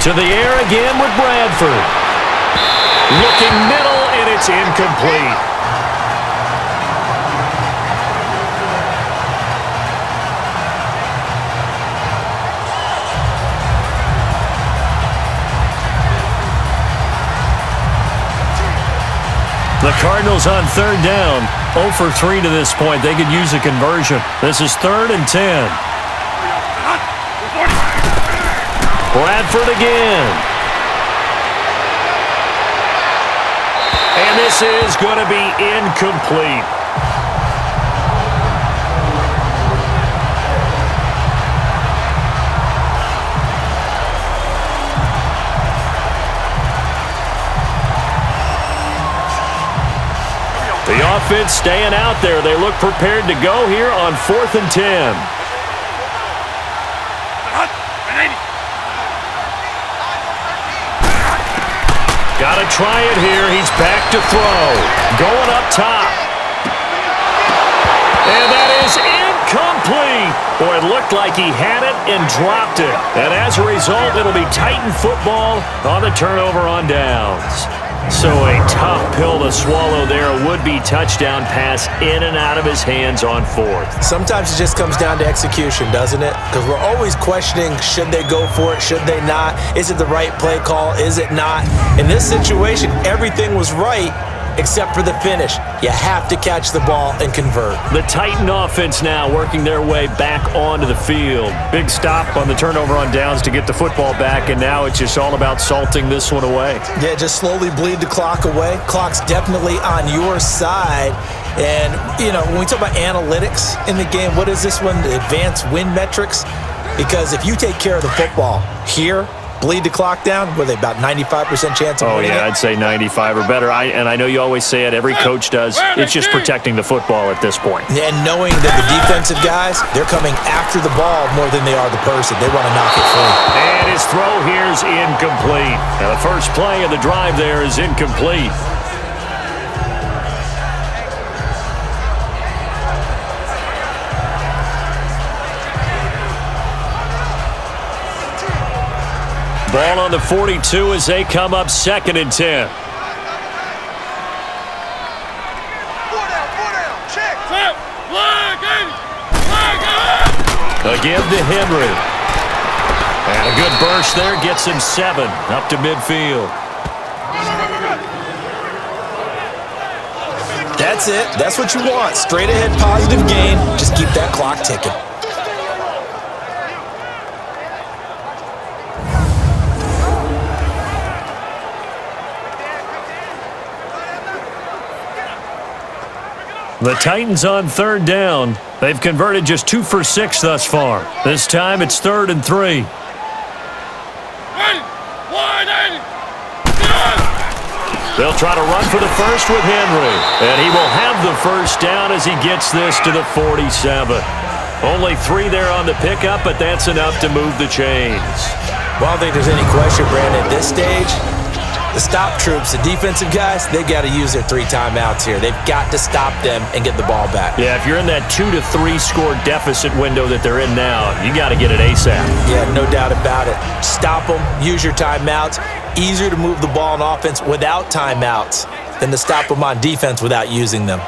To the air again with Bradford. Looking middle, and it's incomplete. The Cardinals on third down, zero for three to this point. They could use a conversion. This is third and ten. Bradford again. And this is going to be incomplete. The offense staying out there. They look prepared to go here on fourth and ten. Gotta try it here. He's back to throw. Going up top. And that is incomplete. Boy, it looked like he had it and dropped it. And as a result, it'll be Titan football on the turnover on downs. So a tough pill to swallow there. A would-be touchdown pass in and out of his hands on fourth. Sometimes it just comes down to execution, doesn't it? Because we're always questioning, should they go for it, should they not? Is it the right play call? Is it not? In this situation, everything was right, except for the finish. You have to catch the ball and convert. The Titan offense now working their way back onto the field. Big stop on the turnover on downs to get the football back, and now it's just all about salting this one away. Yeah, just slowly bleed the clock away. Clock's definitely on your side. And, you know, when we talk about analytics in the game, what is this one? The advanced win metrics? Because if you take care of the football here, bleed the clock down with about ninety-five percent chance of winning. Oh, yeah, it. I'd say ninety-five or better. I, and I know you always say it. Every coach does. It's just protecting the football at this point. And knowing that the defensive guys, they're coming after the ball more than they are the person. They want to knock it free. And his throw here is incomplete. Now, the first play of the drive there is incomplete. Ball on the forty-two as they come up second and ten. Again to Henry. And a good burst there gets him seven up to midfield. That's it. That's what you want. Straight ahead positive gain. Just keep that clock ticking. The Titans on third down. They've converted just two for six thus far. This time it's third and three. They'll try to run for the first with Henry. And he will have the first down as he gets this to the forty-seven. Only three there on the pickup, but that's enough to move the chains. Well, I don't think there's any question, Brandon, at this stage. The stop troops, the defensive guys, they've got to use their three timeouts here. They've got to stop them and get the ball back. Yeah, if you're in that two to three score deficit window that they're in now, you got to get it ASAP. Yeah, no doubt about it. Stop them, use your timeouts. Easier to move the ball on offense without timeouts than to stop them on defense without using them.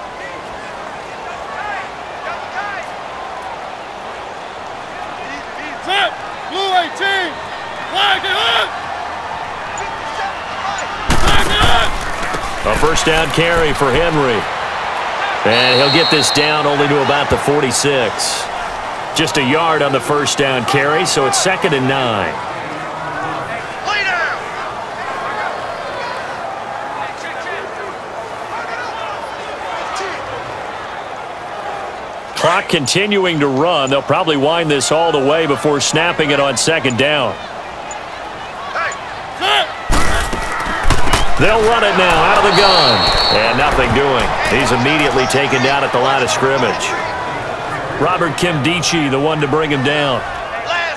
First down carry for Henry. And he'll get this down only to about the forty-six. Just a yard on the first down carry, so it's second and nine. Play down. Clock continuing to run. They'll probably wind this all the way before snapping it on second down. They'll run it now out of the gun. And nothing doing. He's immediately taken down at the line of scrimmage. Robert Kimdichie, the one to bring him down.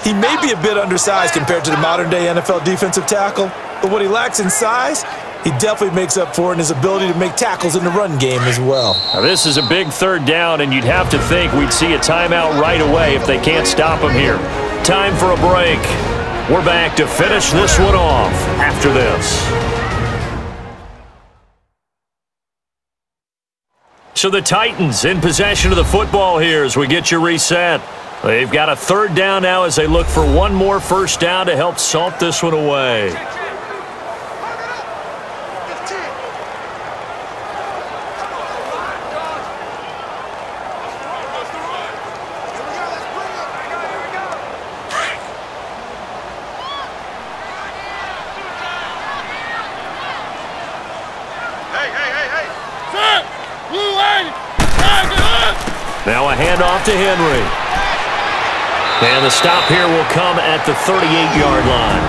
He may be a bit undersized compared to the modern-day N F L defensive tackle, but what he lacks in size, he definitely makes up for in his ability to make tackles in the run game as well. Now, this is a big third down, and you'd have to think we'd see a timeout right away if they can't stop him here. Time for a break. We're back to finish this one off after this. So the Titans in possession of the football here as we get you reset. They've got a third down now as they look for one more first down to help salt this one away. To Henry. And the stop here will come at the thirty-eight yard line.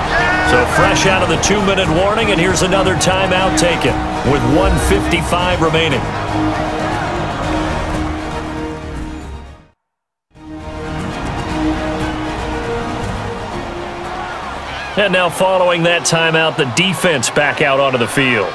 So fresh out of the two minute warning, and here's another timeout taken with one fifty-five remaining. And now following that timeout, the defense back out onto the field.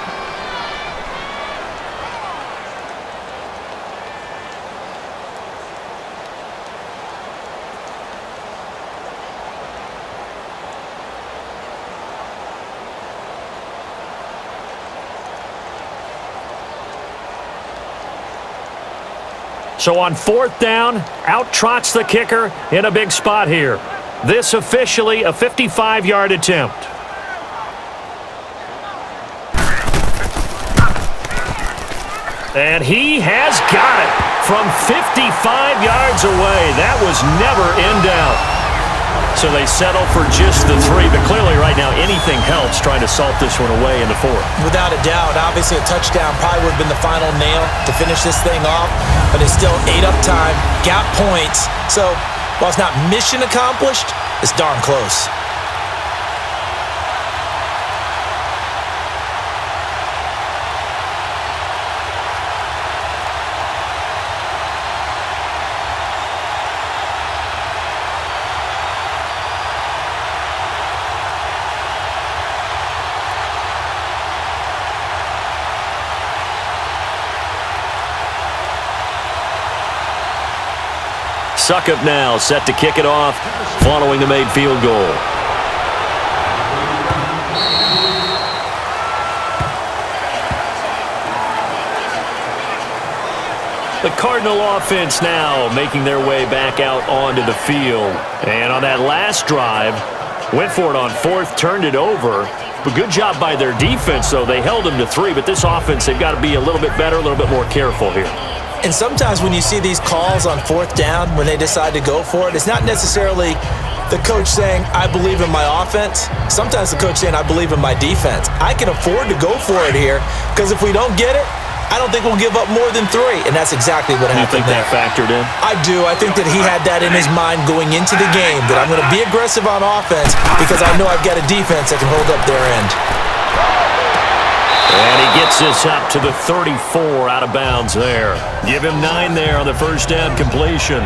So on fourth down, out trots the kicker in a big spot here. This officially a fifty-five yard attempt. And he has got it from fifty-five yards away. That was never in doubt. So they settle for just the three, but clearly right now anything helps trying to salt this one away in the fourth. Without a doubt. Obviously a touchdown probably would have been the final nail to finish this thing off, but it still ate up time, got points. So while it's not mission accomplished, it's darn close. Succop now set to kick it off following the made field goal. The Cardinal offense now making their way back out onto the field. And on that last drive, went for it on fourth, turned it over. But good job by their defense, though. They held them to three, but this offense, they've got to be a little bit better, a little bit more careful here. And sometimes when you see these calls on fourth down, when they decide to go for it, it's not necessarily the coach saying, I believe in my offense. Sometimes the coach saying, I believe in my defense. I can afford to go for it here, because if we don't get it, I don't think we'll give up more than three. And that's exactly what happened. You think that factored in? I do. I think that he had that in his mind going into the game, that I'm going to be aggressive on offense because I know I've got a defense that can hold up their end. And he gets this up to the thirty-four, out of bounds there. Give him nine there on the first down completion.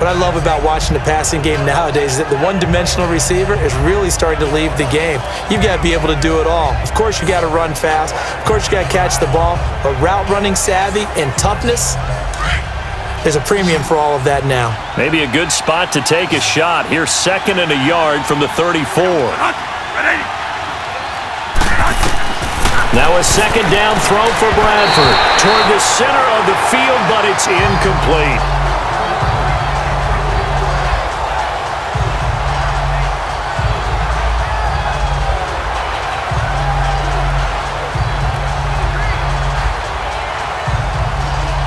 What I love about watching the passing game nowadays is that the one-dimensional receiver is really starting to leave the game. You've got to be able to do it all. Of course, you've got to run fast. Of course, you've got to catch the ball. But route running savvy and toughness, there's a premium for all of that now. Maybe a good spot to take a shot. Here's second and a yard from the thirty-four. Now a second down throw for Bradford toward the center of the field, but it's incomplete.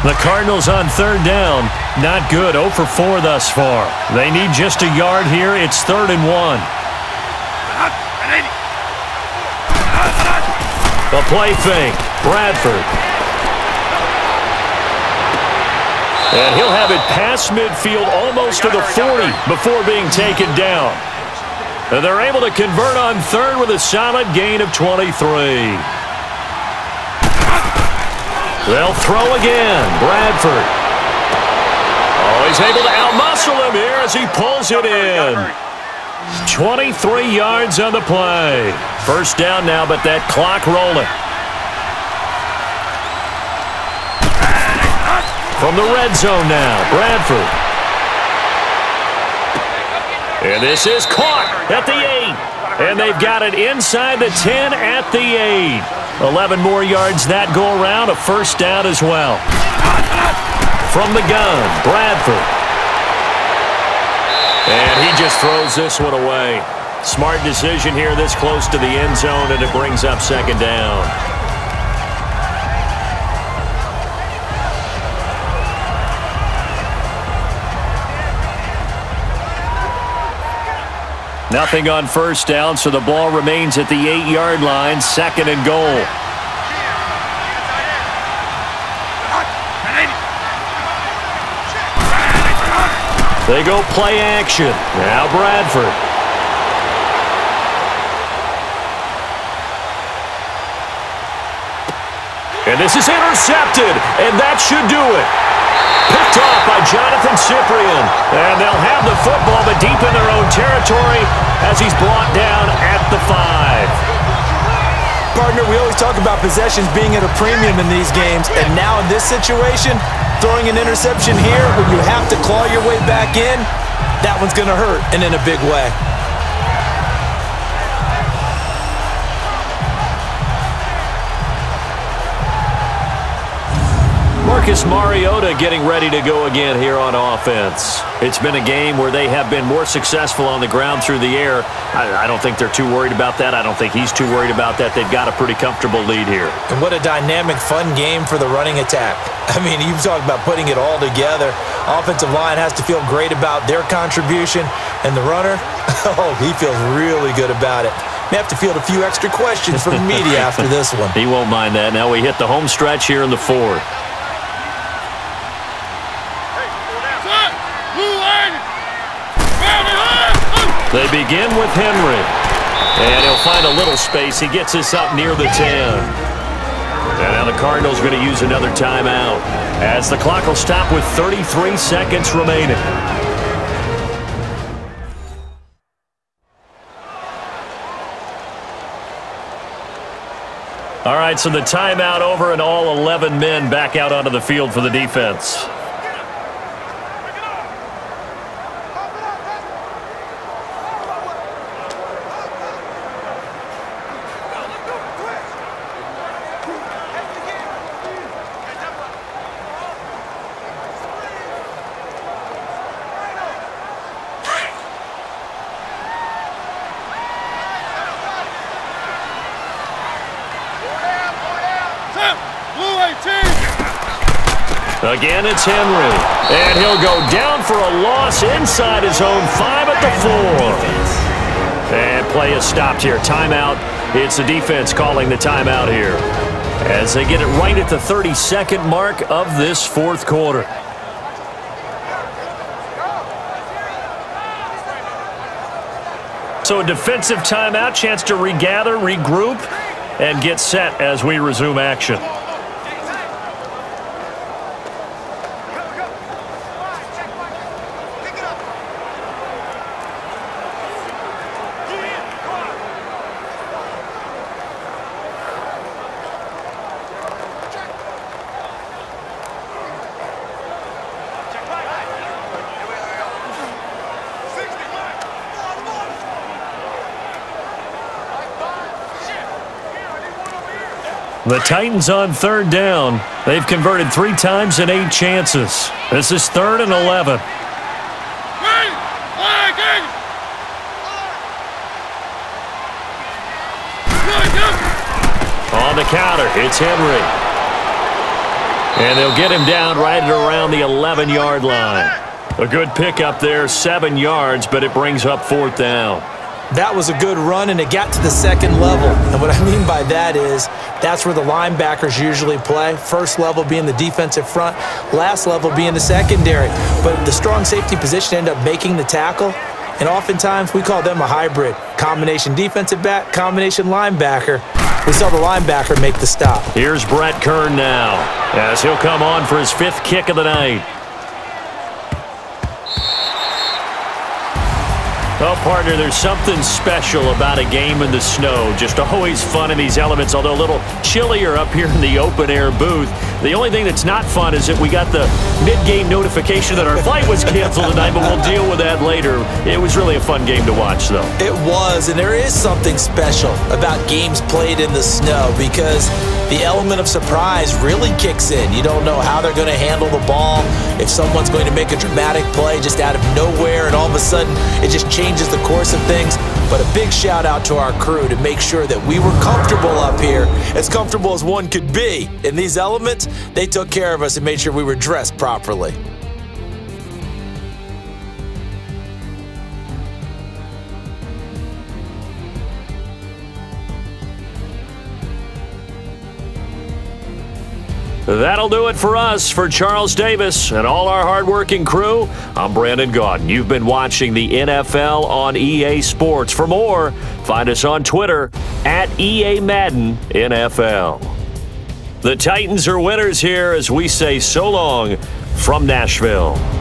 The Cardinals on third down, not good, zero for four thus far. They need just a yard here. It's third and one. The play fake, Bradford. And he'll have it past midfield almost to the forty before being taken down. And they're able to convert on third with a solid gain of twenty-three. They'll throw again, Bradford. Oh, he's able to outmuscle him here as he pulls it in. twenty-three yards on the play. First down now, but that clock rolling. From the red zone now, Bradford. And this is caught at the eight. And they've got it inside the ten at the eight. eleven more yards that go around, a first down as well. From the gun, Bradford. And he just throws this one away. Smart decision here this close to the end zone, and it brings up second down. Nothing on first down, so the ball remains at the eight-yard line, second and goal. They go play action. Now Bradford. And this is intercepted, and that should do it. Picked off by Jonathan Cyprien. And they'll have the football, but deep in their own territory as he's brought down at the five. Partner, we always talk about possessions being at a premium in these games, and now in this situation, throwing an interception here when you have to claw your way back in, that one's going to hurt, and in a big way. Mark, Marcus Mariota getting ready to go again here on offense. It's been a game where they have been more successful on the ground through the air. I, I don't think they're too worried about that. I don't think he's too worried about that. They've got a pretty comfortable lead here. And what a dynamic, fun game for the running attack. I mean, you've talked about putting it all together. Offensive line has to feel great about their contribution. And the runner, oh, he feels really good about it. May have to field a few extra questions from the media after this one. He won't mind that. Now we hit the home stretch here in the fourth. They begin with Henry. And he'll find a little space. He gets this up near the ten. And now the Cardinals are going to use another timeout as the clock will stop with thirty-three seconds remaining. All right, so the timeout over and all eleven men back out onto the field for the defense. Again, it's Henry. And he'll go down for a loss inside his own five at the four. And play is stopped here. Timeout. It's the defense calling the timeout here as they get it right at the thirty-second mark of this fourth quarter. So a defensive timeout, chance to regather, regroup, and get set as we resume action. The Titans on third down. They've converted three times in eight chances. This is third and eleven. On the counter, it's Henry. And they'll get him down right at around the eleven-yard line. A good pickup there, seven yards, but it brings up fourth down. That was a good run, and it got to the second level. And what I mean by that is that's where the linebackers usually play. First level being the defensive front, last level being the secondary. But the strong safety position ended up making the tackle, and oftentimes we call them a hybrid. Combination defensive back, combination linebacker. We saw the linebacker make the stop. Here's Brett Kern now, as he'll come on for his fifth kick of the night. Well, partner, there's something special about a game in the snow. Just always fun in these elements, although a little chillier up here in the open-air booth. The only thing that's not fun is that we got the mid-game notification that our flight was canceled tonight, but we'll deal with that later. It was really a fun game to watch, though. It was, and there is something special about games played in the snow because the element of surprise really kicks in. You don't know how they're going to handle the ball, if someone's going to make a dramatic play just out of nowhere, and all of a sudden it just changes Changes the course of things. But a big shout out to our crew to make sure that we were comfortable up here, as comfortable as one could be in these elements. They took care of us and made sure we were dressed properly. That'll do it for us. For Charles Davis and all our hardworking crew, I'm Brandon Gaudin. You've been watching the N F L on E A Sports. For more, find us on Twitter at E A Madden N F L. The Titans are winners here as we say so long from Nashville.